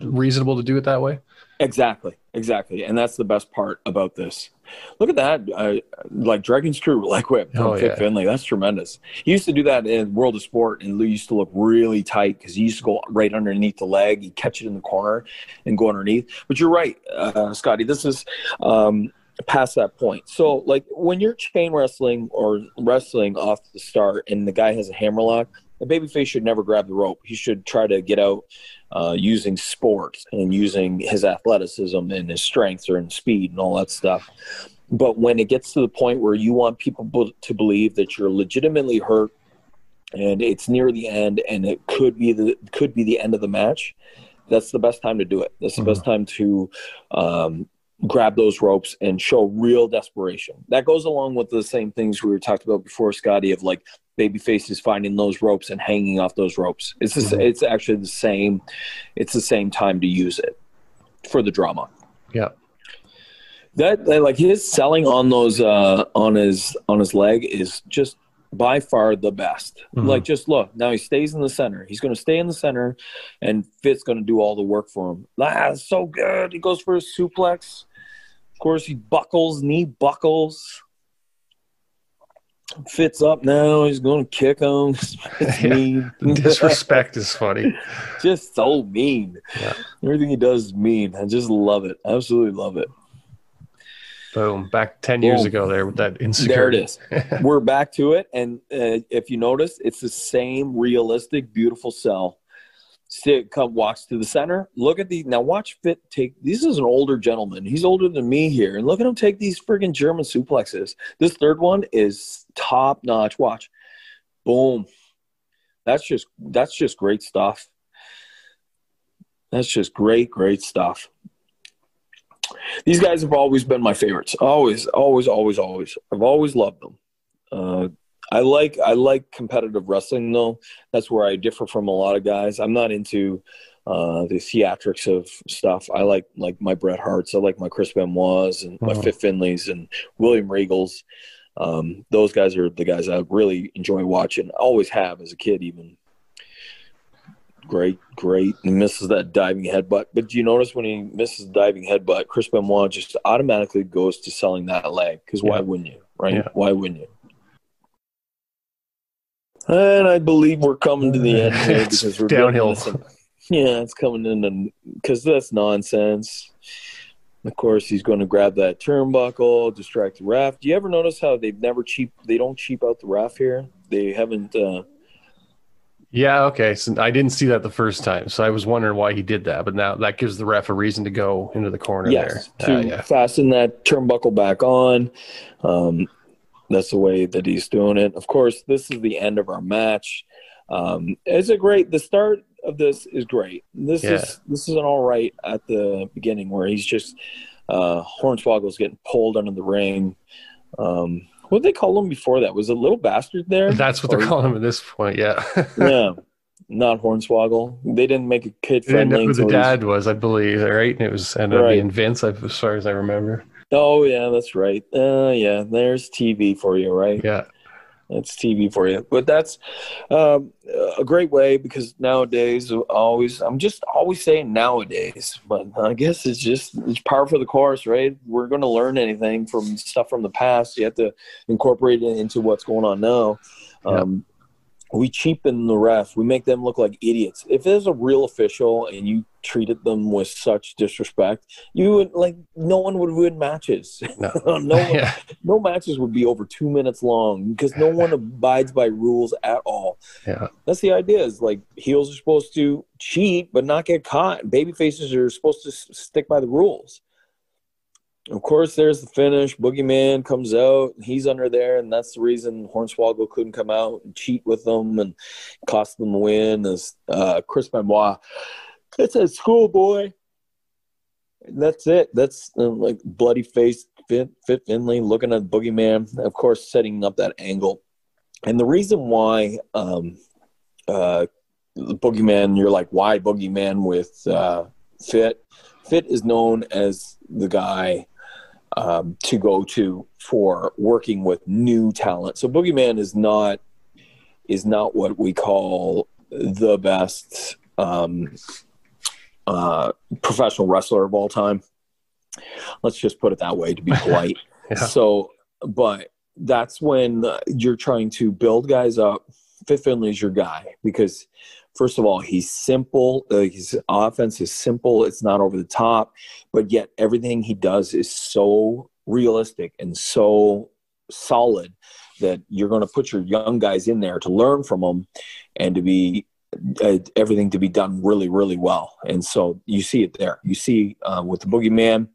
reasonable to do it that way? Exactly. Exactly. And that's the best part about this. Look at that. Uh, like Dragon Screw, like whip from oh, Fit yeah. Finlay. That's tremendous. He used to do that in World of Sport, and Lou used to look really tight because he used to go right underneath the leg. He'd catch it in the corner and go underneath. But you're right, uh, Scotty. This is um, past that point. So, like, when you're chain wrestling or wrestling off the start and the guy has a hammerlock, the babyface should never grab the rope. He should try to get out uh, using sport and using his athleticism and his strength and speed and all that stuff. But when it gets to the point where you want people to believe that you're legitimately hurt and it's near the end and it could be the could be the end of the match, that's the best time to do it. That's the mm-hmm. best time to um, grab those ropes and show real desperation. That goes along with the same things we were talking about before, Scotty, of like, babyface is finding those ropes and hanging off those ropes. It's just, mm-hmm. it's actually the same. It's the same time to use it for the drama. Yeah, that like his selling on those uh, on his on his leg is just by far the best. Mm-hmm. Like just look, now he stays in the center. He's going to stay in the center, and Fit's going to do all the work for him. Ah, so good. He goes for a suplex. Of course, he buckles, knee buckles. Fitz up now. He's going to kick him. It's mean. Disrespect is funny. Just so mean. Yeah. Everything he does is mean. I just love it. Absolutely love it. Boom. Back ten Boom. years ago there with that insecurity. There it is. We're back to it. And uh, if you notice, it's the same realistic, beautiful cell. Stick come walks to the center. Look at the – now watch Fit take – this is an older gentleman. He's older than me here. And look at him take these friggin' German suplexes. This third one is top-notch. Watch. Boom. That's just that's just great stuff. That's just great, great stuff. These guys have always been my favorites. Always, always, always, always. I've always loved them. Uh I like I like competitive wrestling, though. That's where I differ from a lot of guys. I'm not into uh, the theatrics of stuff. I like like my Bret Harts. I like my Chris Benoit's and my oh. Fit Finlays and William Regals. Um, those guys are the guys I really enjoy watching. Always have as a kid, even. Great, great. He misses that diving headbutt. But you notice when he misses the diving headbutt, Chris Benoit just automatically goes to selling that leg. Because yeah. why wouldn't you, right? Yeah. Why wouldn't you? And I believe we're coming to the end here because we're downhill. Yeah, it's coming in because that's nonsense. Of course, he's going to grab that turnbuckle, distract the ref. Do you ever notice how they've never cheap? They don't cheap out the ref here. They haven't. Uh... Yeah. Okay. So I didn't see that the first time, so I was wondering why he did that. But now that gives the ref a reason to go into the corner. Yes, there. to uh, yeah. fasten that turnbuckle back on. Um, That's the way that he's doing it. Of course, this is the end of our match. Um, it's a great – the start of this is great. This yeah. is this is an all right at the beginning where he's just uh, – Hornswoggle's getting pulled under the ring. Um, what did they call him before that? Was it Little Bastard there? That's what or, they're calling him at this point, yeah. yeah, not Hornswoggle. They didn't make a kid friendly. They didn't know who the dad was, I believe, right? And it was ended up being Vince, as far as I remember. Oh, yeah, that's right. Uh, yeah, there's T V for you, right? Yeah. That's T V for you. But that's um, a great way because nowadays, always, I'm just always saying nowadays, but I guess it's just it's par for the course, right? We're going to learn anything from stuff from the past. You have to incorporate it into what's going on now. Yeah. Um, we cheapen the ref. We make them look like idiots. If there's a real official and you treated them with such disrespect, you would like no one would win matches. No, no, yeah. no matches would be over two minutes long because no one abides by rules at all. Yeah, that's the idea. Is like heels are supposed to cheat but not get caught. Baby faces are supposed to s- stick by the rules. Of course, there's the finish. Boogeyman comes out, and he's under there, and that's the reason Hornswoggle couldn't come out and cheat with them and cost them the win. Is uh, Chris Benoit? It's a schoolboy. That's it. That's uh, like bloody faced Fit, Fit Finlay looking at Boogeyman. Of course, setting up that angle, and the reason why um, uh, Boogeyman, you're like, why Boogeyman with uh, Fit? Fit is known as the guy. Um, to go to for working with new talent. So Boogeyman is not is not what we call the best um, uh, professional wrestler of all time. Let's just put it that way to be polite. yeah. So, but that's when you're trying to build guys up. Fit Finlay is your guy because, first of all, he's simple. Uh, his offense is simple. It's not over the top, but yet everything he does is so realistic and so solid that you're going to put your young guys in there to learn from them and to be uh, everything to be done really, really well. And so you see it there. You see uh, with the Boogeyman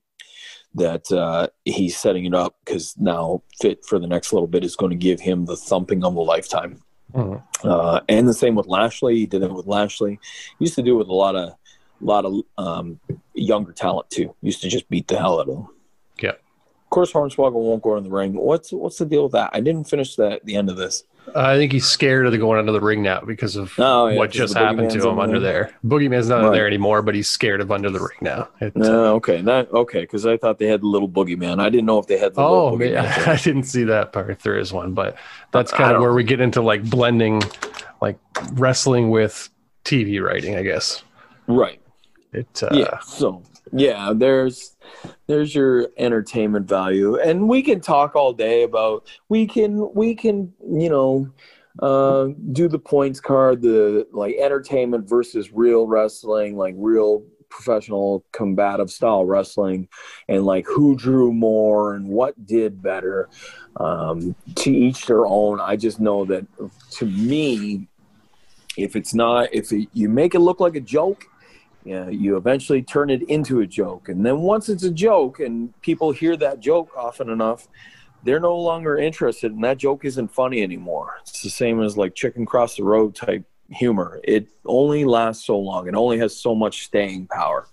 that uh, he's setting it up because now Fit for the next little bit is going to give him the thumping of a lifetime. Mm-hmm. Uh, and the same with Lashley. He did it with Lashley. He used to do it with a lot of, lot of um, younger talent too. He used to just beat the hell out of them. Yeah. Of course, Hornswoggle won't go in the ring. What's what's the deal with that? I didn't finish that at the end of this. I think he's scared of the going under the ring now because of oh, yeah, what just happened to him under there. there. Boogeyman's not right. there anymore, but he's scared of under the ring now. It, no, okay, not okay. Because I thought they had the little Boogeyman. I didn't know if they had the oh, little Boogeyman. I didn't see that part. If there is one, but that's kind of where we get into like blending, like wrestling with T V writing, I guess. Right. It uh, yeah. So Yeah, there's there's your entertainment value, and we can talk all day about we can we can you know uh, do the points card, the like entertainment versus real wrestling, like real professional combative style wrestling, and like who drew more and what did better. Um, to each their own. I just know that to me, if it's not if it, you make it look like a joke, yeah, you eventually turn it into a joke. And then once it's a joke and people hear that joke often enough, they're no longer interested, and that joke isn't funny anymore. It's the same as like chicken cross the road type humor. It only lasts so long. It only has so much staying power.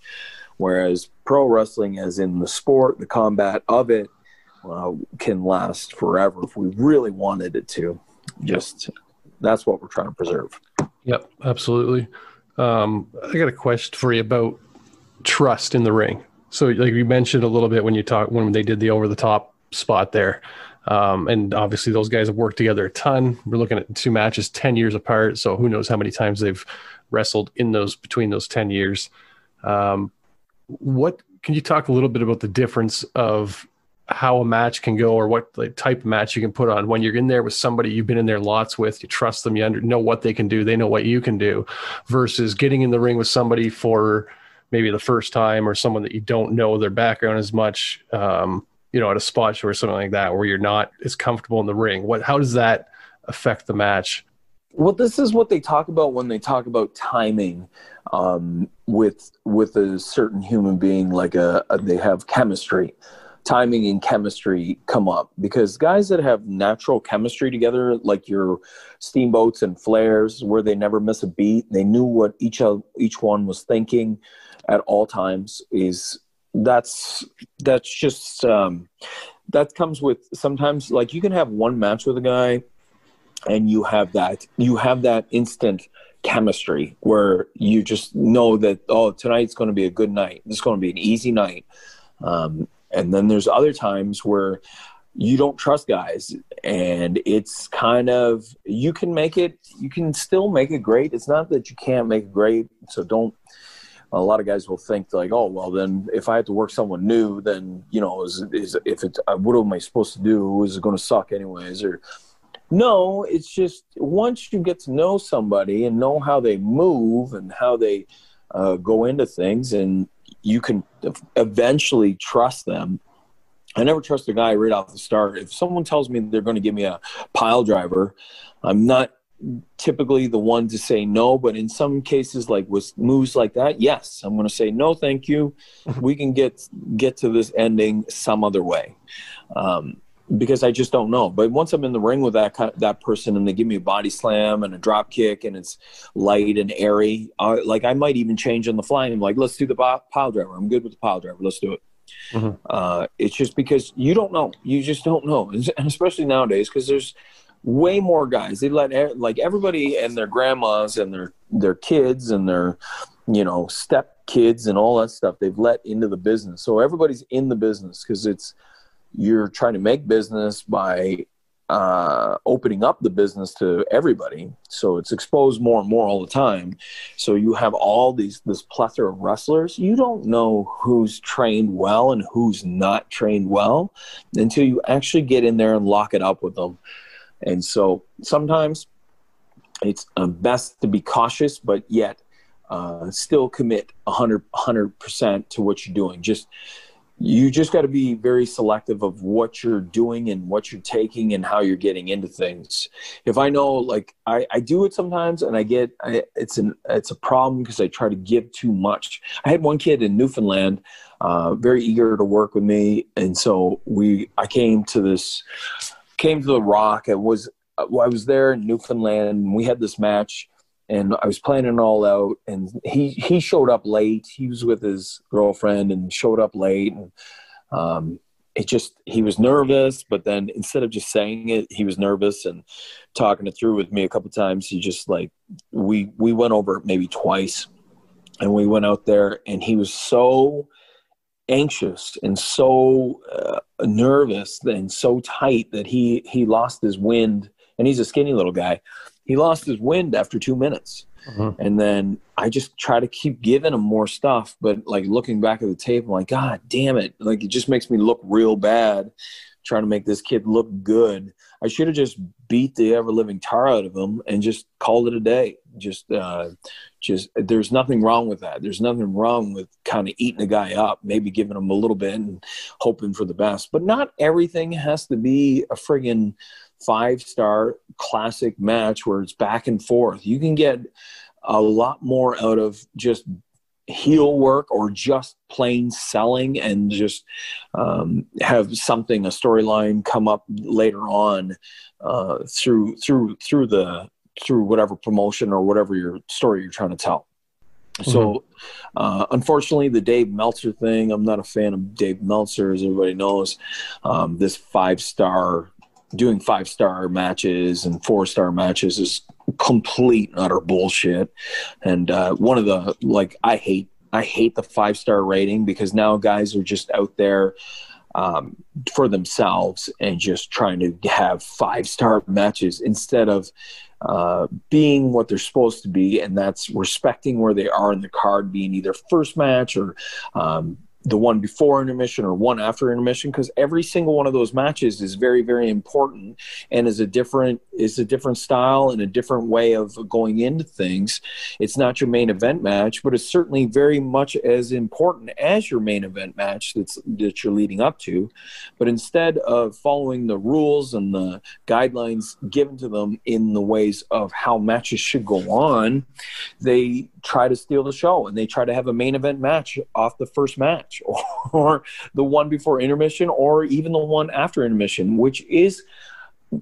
Whereas pro wrestling, as in the sport, the combat of it, uh, can last forever if we really wanted it to. Just that's what we're trying to preserve. Yep, absolutely. Um, I got a question for you about trust in the ring. So like you mentioned a little bit when you talk, when they did the over the top spot there. Um, and obviously those guys have worked together a ton. We're looking at two matches, ten years apart. So who knows how many times they've wrestled in those, between those ten years. Um, what can you talk a little bit about the difference of how a match can go, or what like, type of match you can put on when you're in there with somebody you've been in there lots with, you trust them, you under, know what they can do, they know what you can do, versus getting in the ring with somebody for maybe the first time, or someone that you don't know their background as much, um, you know, at a spot show or something like that, where you're not as comfortable in the ring. What, how does that affect the match? Well, this is what they talk about when they talk about timing um, with, with a certain human being, like a, a they have chemistry. Timing and chemistry come up, because guys that have natural chemistry together, like your Steamboats and Flairs, where they never miss a beat, they knew what each of each one was thinking at all times, is that's that's just um that comes with sometimes, like you can have one match with a guy and you have that you have that instant chemistry where you just know that, oh, tonight's going to be a good night, this is going to be an easy night. um And then there's other times where you don't trust guys, and it's kind of, you can make it, you can still make it great. It's not that you can't make it great. So don't, a lot of guys will think like, oh, well then if I have to work someone new, then, you know, is, is if it's, what am I supposed to do? Is it going to suck anyways? Or no, it's just once you get to know somebody and know how they move and how they uh, go into things, and you can eventually trust them. I never trust a guy right off the start. If someone tells me they're going to give me a pile driver, I'm not typically the one to say no, but in some cases, like with moves like that, yes, I'm going to say no, thank you. We can get get to this ending some other way, um, because I just don't know. But once I'm in the ring with that kind of, that person, and they give me a body slam and a drop kick, and it's light and airy, uh, like I might even change on the fly. I'm like, let's do the pile driver. I'm good with the pile driver. Let's do it. Mm-hmm. Uh, it's just because you don't know. You just don't know. And especially nowadays, because there's way more guys. They let like everybody and their grandmas and their, their kids and their, you know, step kids and all that stuff, they've let into the business. So everybody's in the business, because it's, you're trying to make business by uh, opening up the business to everybody. So it's exposed more and more all the time. So you have all these, this plethora of wrestlers. You don't know who's trained well and who's not trained well until you actually get in there and lock it up with them. And so sometimes it's best to be cautious, but yet uh, still commit one hundred percent to what you're doing. Just, you just got to be very selective of what you're doing and what you're taking and how you're getting into things. If I know, like I, I do it sometimes, and I get, I, it's an, it's a problem because I try to give too much. I had one kid in Newfoundland, uh, very eager to work with me. And so we, I came to this, came to the Rock. It was, I was there in Newfoundland, and we had this match, and I was planning it all out, and he, he showed up late. He was with his girlfriend and showed up late. And um, it just, he was nervous, but then instead of just saying it, he was nervous and talking it through with me a couple of times. He just like, we, we went over it maybe twice, and we went out there, and he was so anxious and so uh, nervous and so tight that he, he lost his wind, and he's a skinny little guy. He lost his wind after two minutes. Mm-hmm. And then I just try to keep giving them more stuff. But like looking back at the tape, I'm like, God damn it. Like, it just makes me look real bad trying to make this kid look good. I should have just beat the ever living tar out of him and just called it a day. Just, uh, just, there's nothing wrong with that. There's nothing wrong with kind of eating a guy up, maybe giving him a little bit and hoping for the best, but not everything has to be a friggin' five-star classic match where it's back and forth. You can get a lot more out of just heel work or just plain selling, and just um, have something, a storyline come up later on uh, through through through the through whatever promotion or whatever your story you're trying to tell. Mm-hmm. So uh, unfortunately, the Dave Meltzer thing, I'm not a fan of Dave Meltzer, as everybody knows. Um, this five-star doing five-star matches and four-star matches is complete and utter bullshit. And uh, one of the, like, I hate, I hate the five-star rating, because now guys are just out there um, for themselves and just trying to have five-star matches instead of uh, being what they're supposed to be. And that's respecting where they are in the card, being either first match or um, the one before intermission or one after intermission, because every single one of those matches is very, very important and is a different is a different style and a different way of going into things. It's not your main event match, but it's certainly very much as important as your main event match that's that you're leading up to. But instead of following the rules and the guidelines given to them in the ways of how matches should go on, they try to steal the show, and they try to have a main event match off the first match, or the one before intermission, or even the one after intermission, which is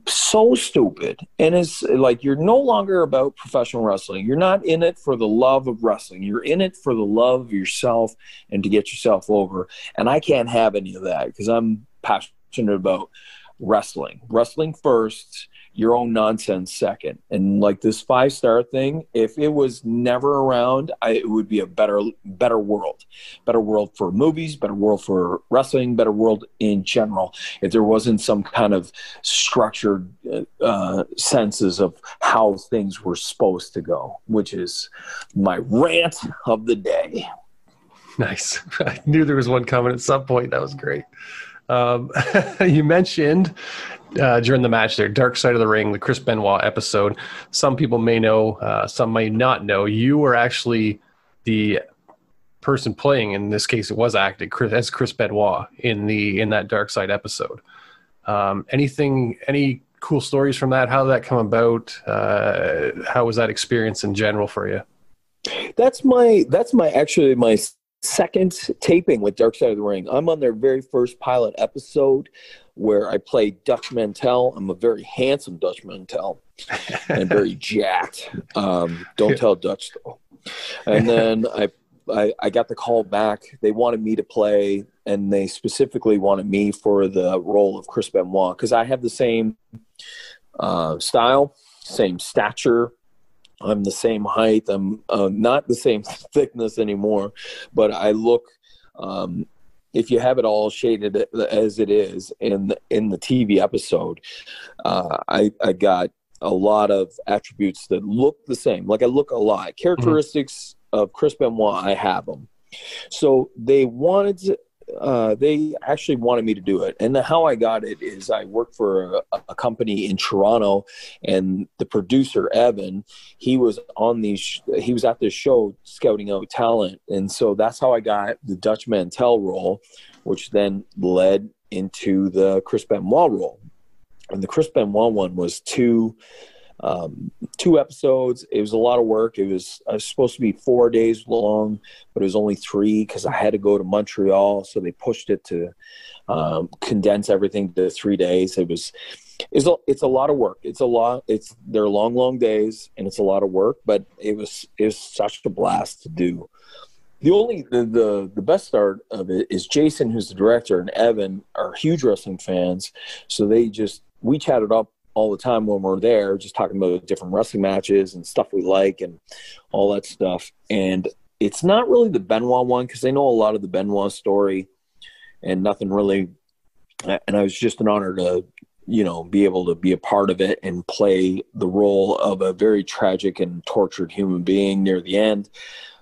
so stupid. And it's like, you're no longer about professional wrestling. You're not in it for the love of wrestling. You're in it for the love of yourself and to get yourself over. And I can't have any of that, because I'm passionate about wrestling. Wrestling first, your own nonsense second. And like this five-star thing, if it was never around, I, it would be a better better world. Better world for movies, better world for wrestling, better world in general. If there wasn't some kind of structured uh, senses of how things were supposed to go, which is my rant of the day. Nice. I knew there was one coming at some point. That was great. Um, you mentioned uh, during the match there, Dark Side of the Ring, the Chris Benoit episode. Some people may know, uh, some may not know. You were actually the person playing, in this case, it was acted Chris, as Chris Benoit in the in that Dark Side episode. Um, anything, any cool stories from that? How did that come about? Uh, how was that experience in general for you? That's my. That's my actually my. second taping with Dark Side of the Ring. I'm on their very first pilot episode where I play Dutch Mantell. I'm a very handsome Dutch Mantell and very jacked. Um, don't tell Dutch though. And then I, I I got the call back. They wanted me to play, and they specifically wanted me for the role of Chris Benoit, because I have the same uh, style, same stature. I'm the same height. I'm uh, not the same thickness anymore, but I look, um, if you have it all shaded as it is in the, in the T V episode, uh, I, I got a lot of attributes that look the same. Like I look a lot. Characteristics mm-hmm. of Chris Benoit, I have them. So they wanted to, Uh, they actually wanted me to do it. And the, how I got it is I worked for a, a company in Toronto, and the producer, Evan, he was on these, he was at this show scouting out talent. And so that's how I got the Dutch Mantell role, which then led into the Chris Benoit role. And the Chris Benoit one was two Um, two episodes. It was a lot of work. It was, it was supposed to be four days long, but it was only three because I had to go to Montreal. So they pushed it to um, condense everything to three days. It was, it's a, it's a lot of work. It's a lot. It's they're long, long days, and it's a lot of work. But it was, it was such a blast to do. The only the, the the best part of it is Jason, who's the director, and Evan are huge wrestling fans, so they just we chatted up all the time when we're there, just talking about different wrestling matches and stuff we like and all that stuff. And it's not really the Benoit one, because they know a lot of the Benoit story and nothing really. And I was just an honor to you know, be able to be a part of it and play the role of a very tragic and tortured human being near the end.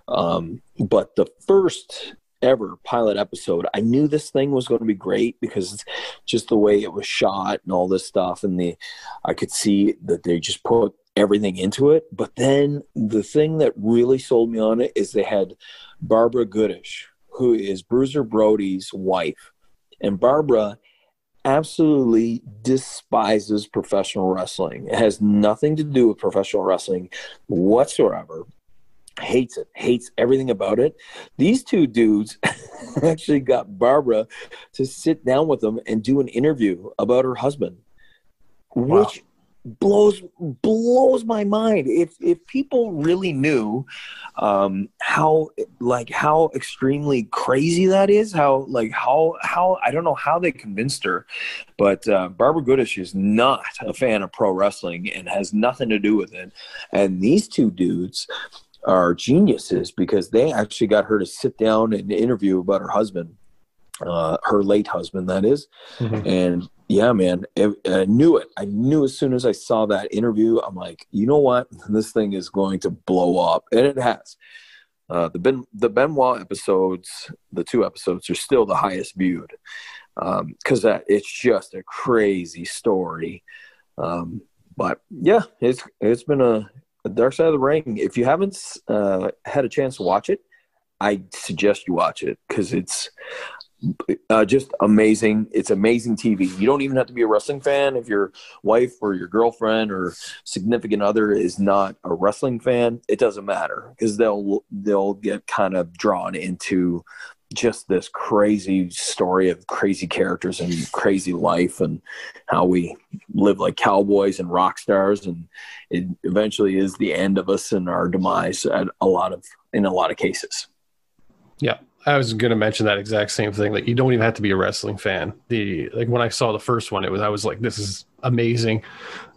Um, but the first ever pilot episode, I knew this thing was going to be great because just the way it was shot and all this stuff, and the, I could see that they just put everything into it. But then the thing that really sold me on it is they had Barbara Goodish, who is Bruiser Brody's wife. And Barbara absolutely despises professional wrestling. It has nothing to do with professional wrestling whatsoever. Hates it, hates everything about it. These two dudes actually got Barbara to sit down with them and do an interview about her husband, wow. which blows blows my mind. If if people really knew um, how like how extremely crazy that is, how like how how I don't know how they convinced her, but uh, Barbara Goodish is not a fan of pro wrestling and has nothing to do with it. And these two dudes are geniuses because they actually got her to sit down and interview about her husband, uh, her late husband, that is. Mm-hmm. And yeah, man, it, I knew it. I knew as soon as I saw that interview, I'm like, you know what? This thing is going to blow up. And it has. Uh, the Ben, the Benoit episodes, the two episodes, are still the highest viewed because um, it's just a crazy story. Um, but yeah, it's it's been a Dark Side of the Ring. If you haven't uh, had a chance to watch it, I suggest you watch it because it's uh, just amazing. It's amazing T V. You don't even have to be a wrestling fan. If your wife or your girlfriend or significant other is not a wrestling fan, it doesn't matter because they'll they'll get kind of drawn into just this crazy story of crazy characters and crazy life and how we live like cowboys and rock stars. And it eventually is the end of us and our demise at a lot of, in a lot of cases. Yeah. I was going to mention that exact same thing. Like, you don't even have to be a wrestling fan. The, like when I saw the first one, it was, I was like, this is amazing.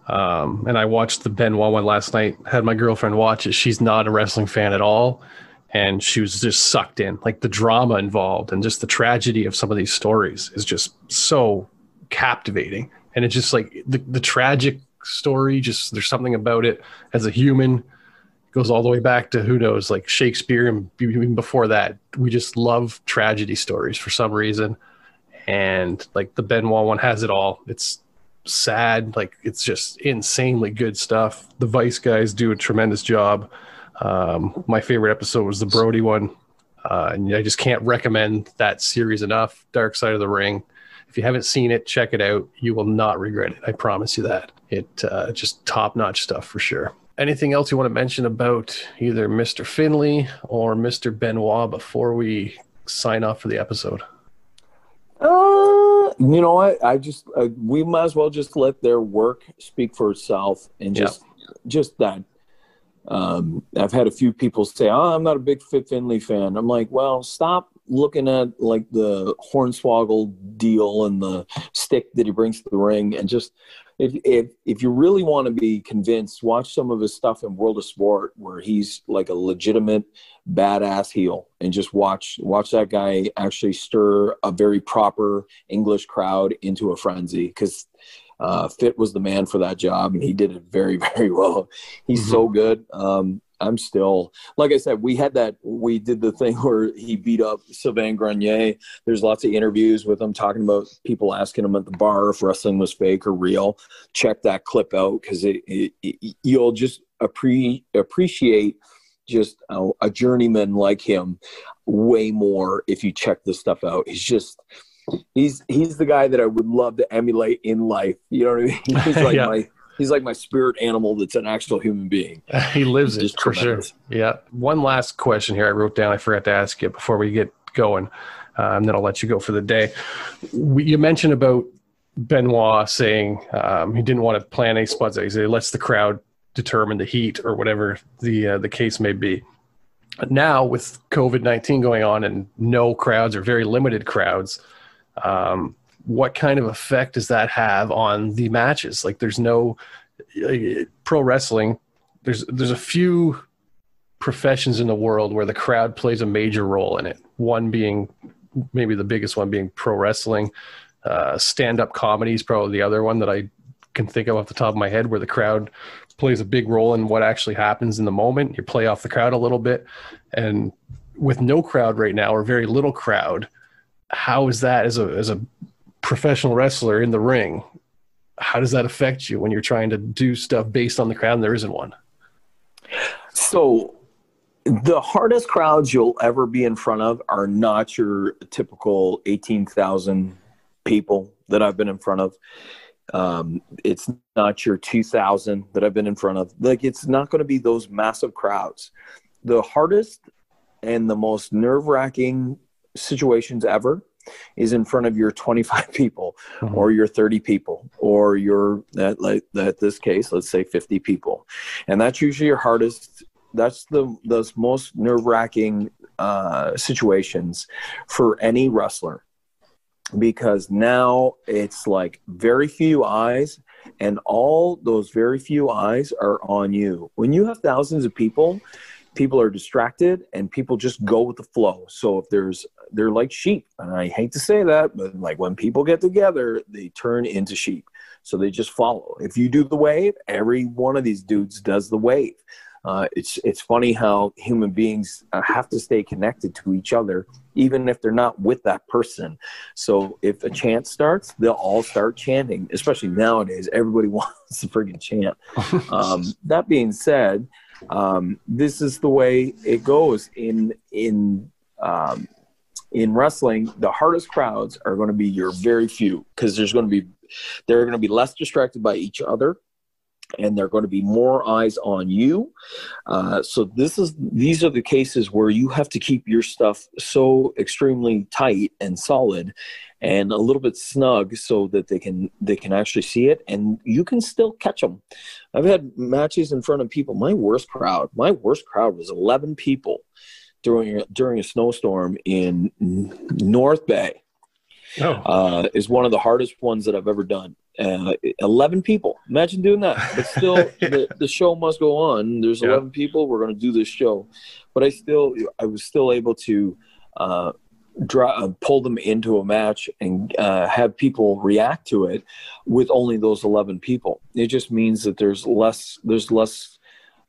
Um, and I watched the Benoit one last night, had my girlfriend watch it. She's not a wrestling fan at all. And she was just sucked in, like the drama involved and just the tragedy of some of these stories is just so captivating. And it's just like the, the tragic story, just there's something about it as a human. It goes all the way back to who knows, like Shakespeare and even before that. We just love tragedy stories for some reason. And like the Benoit one has it all. It's sad. Like it's just insanely good stuff. The Vice guys do a tremendous job. Um, my favorite episode was the Brody one. Uh, and I just can't recommend that series enough. Dark Side of the Ring. If you haven't seen it, check it out. You will not regret it. I promise you that. It uh, just top-notch stuff for sure. Anything else you want to mention about either Mister Finlay or Mister Benoit before we sign off for the episode? Uh, you know what? I, I just, uh, we might as well just let their work speak for itself and just, yeah. just that. Um, I've had a few people say, oh, I'm not a big Fit Finlay fan. I'm like, well, stop looking at like the Hornswoggle deal and the stick that he brings to the ring. And just, if, if, if you really want to be convinced, watch some of his stuff in World of Sport where he's like a legitimate badass heel, and just watch, watch that guy actually stir a very proper English crowd into a frenzy. Cause Uh, Fit was the man for that job, and he did it very, very well. He's mm-hmm. so good. Um, I'm still, like I said, we had that, we did the thing where he beat up Sylvain Grenier. There's lots of interviews with him talking about people asking him at the bar if wrestling was fake or real. Check that clip out because it, it, it, you'll just appre- appreciate just a, a journeyman like him way more if you check this stuff out. He's just... He's he's the guy that I would love to emulate in life. You know what I mean? He's like yeah. my he's like my spirit animal that's an actual human being. He lives it for sure. Yeah. One last question here I wrote down. I forgot to ask you before we get going. Um, then I'll let you go for the day. We, you mentioned about Benoit saying um, he didn't want to plan any spots. He lets the crowd determine the heat or whatever the uh, the case may be. Now with COVID nineteen going on and no crowds or very limited crowds, Um, what kind of effect does that have on the matches? Like there's no uh, pro wrestling. There's, there's a few professions in the world where the crowd plays a major role in it. One being maybe the biggest one being pro wrestling, Uh, stand-up comedy is probably the other one that I can think of off the top of my head, where the crowd plays a big role in what actually happens in the moment. You play off the crowd a little bit. And with no crowd right now, or very little crowd, how is that as a as a professional wrestler in the ring? How does that affect you when you're trying to do stuff based on the crowd and there isn't one? So the hardest crowds you'll ever be in front of are not your typical eighteen thousand people that I've been in front of. Um, it's not your two thousand that I've been in front of. Like, it's not going to be those massive crowds. The hardest and the most nerve-wracking situations ever is in front of your twenty-five people, mm-hmm. or your thirty people, or your, at, like, at this case, let's say fifty people. And that's usually your hardest. That's the those most nerve-wracking uh, situations for any wrestler, because now it's like very few eyes, and all those very few eyes are on you. When you have thousands of people, people are distracted and people just go with the flow. So if there's, they're like sheep, and I hate to say that, but like when people get together, they turn into sheep. So they just follow. If you do the wave, every one of these dudes does the wave. Uh, it's, it's funny how human beings have to stay connected to each other, even if they're not with that person. So if a chant starts, they'll all start chanting, especially nowadays. Everybody wants to friggin' chant. Um, that being said, um, this is the way it goes in, in, um, in wrestling. The hardest crowds are going to be your very few, because there's going to be, they're going to be less distracted by each other, and they're going to be more eyes on you. Uh, so this is, these are the cases where you have to keep your stuff so extremely tight and solid and a little bit snug, so that they can, they can actually see it, and you can still catch them. I've had matches in front of people. My worst crowd, my worst crowd was eleven people during, during a snowstorm in North Bay. Oh. Uh, is one of the hardest ones that I've ever done. Uh, eleven people. Imagine doing that. But still, yeah. the, the show must go on. There's yeah. eleven people. We're going to do this show. But I still, I was still able to uh, draw, pull them into a match and uh, have people react to it with only those eleven people. It just means that there's less, there's less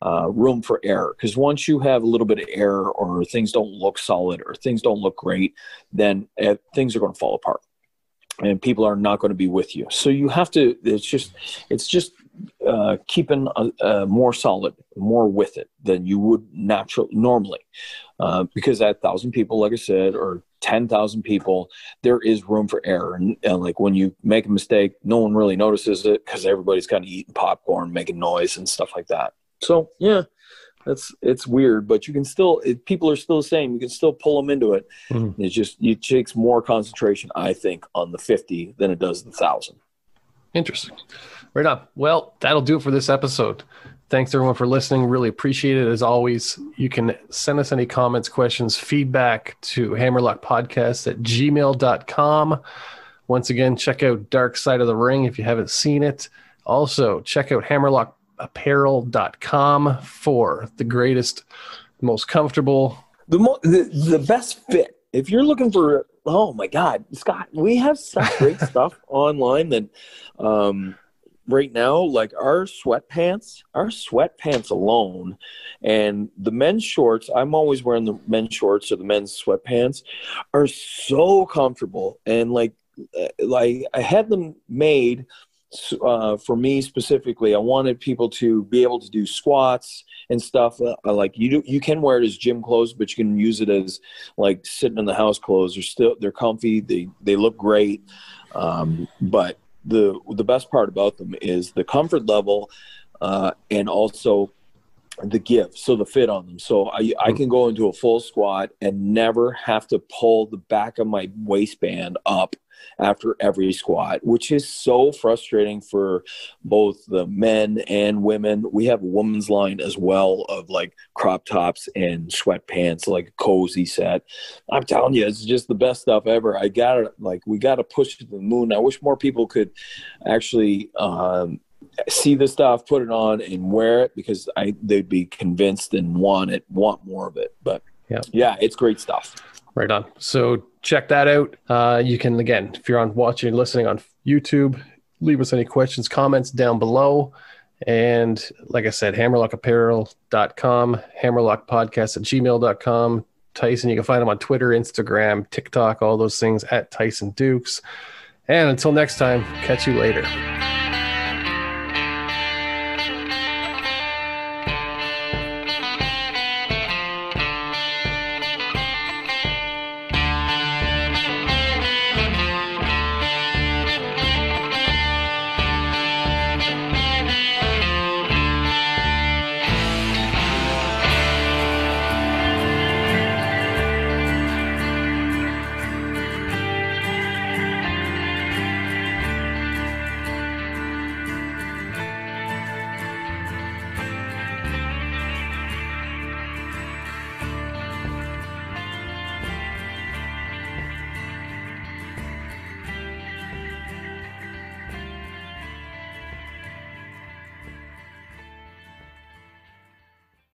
uh, room for error. Because once you have a little bit of error, or things don't look solid, or things don't look great, then uh, things are going to fall apart. And people are not going to be with you. So you have to, it's just, it's just uh, keeping a, a more solid, more with it than you would naturally normally. Uh, because at one thousand people, like I said, or ten thousand people, there is room for error. And, and like when you make a mistake, no one really notices it, because everybody's kind of eating popcorn, making noise and stuff like that. So yeah, that's, it's weird, but you can still, it, people are still the same. You can still pull them into it. Mm-hmm. It's just, it takes more concentration, I think, on the fifty than it does the thousand. Interesting. Right on. Well, that'll do it for this episode. Thanks everyone for listening. Really appreciate it. As always, you can send us any comments, questions, feedback to hammerlock podcast at gmail dot com. Once again, check out Dark Side of the Ring if you haven't seen it. Also check out hammerlock apparel dot com for the greatest, most comfortable, the, mo- the the best fit. If you're looking for, oh my God, Scott, we have such great stuff online that um, right now, like our sweatpants, our sweatpants alone, and the men's shorts, I'm always wearing the men's shorts or the men's sweatpants, are so comfortable. And like, like I had them made Uh, for me specifically. I wanted people to be able to do squats and stuff. Uh, like you do, you can wear it as gym clothes, but you can use it as like sitting in the house clothes. They're still, they're comfy. They, they look great. Um, but the, the best part about them is the comfort level uh, and also the give. So the fit on them. So I, I can go into a full squat and never have to pull the back of my waistband up after every squat, which is so frustrating for both the men and women. We have a women's line as well of like crop tops and sweatpants, like a cozy set. I'm telling you, it's just the best stuff ever. I got it. Like, we got to push to the moon. I wish more people could actually um, see the stuff, put it on and wear it, because I, they'd be convinced and want it, want more of it. But yeah, yeah, it's great stuff. Right on. So check that out. Uh, you can, again, if you're on watching, listening on YouTube, leave us any questions, comments down below. And like I said, hammerlock apparel dot com, hammerlock podcast at gmail dot com. Tyson, you can find him on Twitter, Instagram, TikTok, all those things at Tyson Dukes. And until next time, catch you later.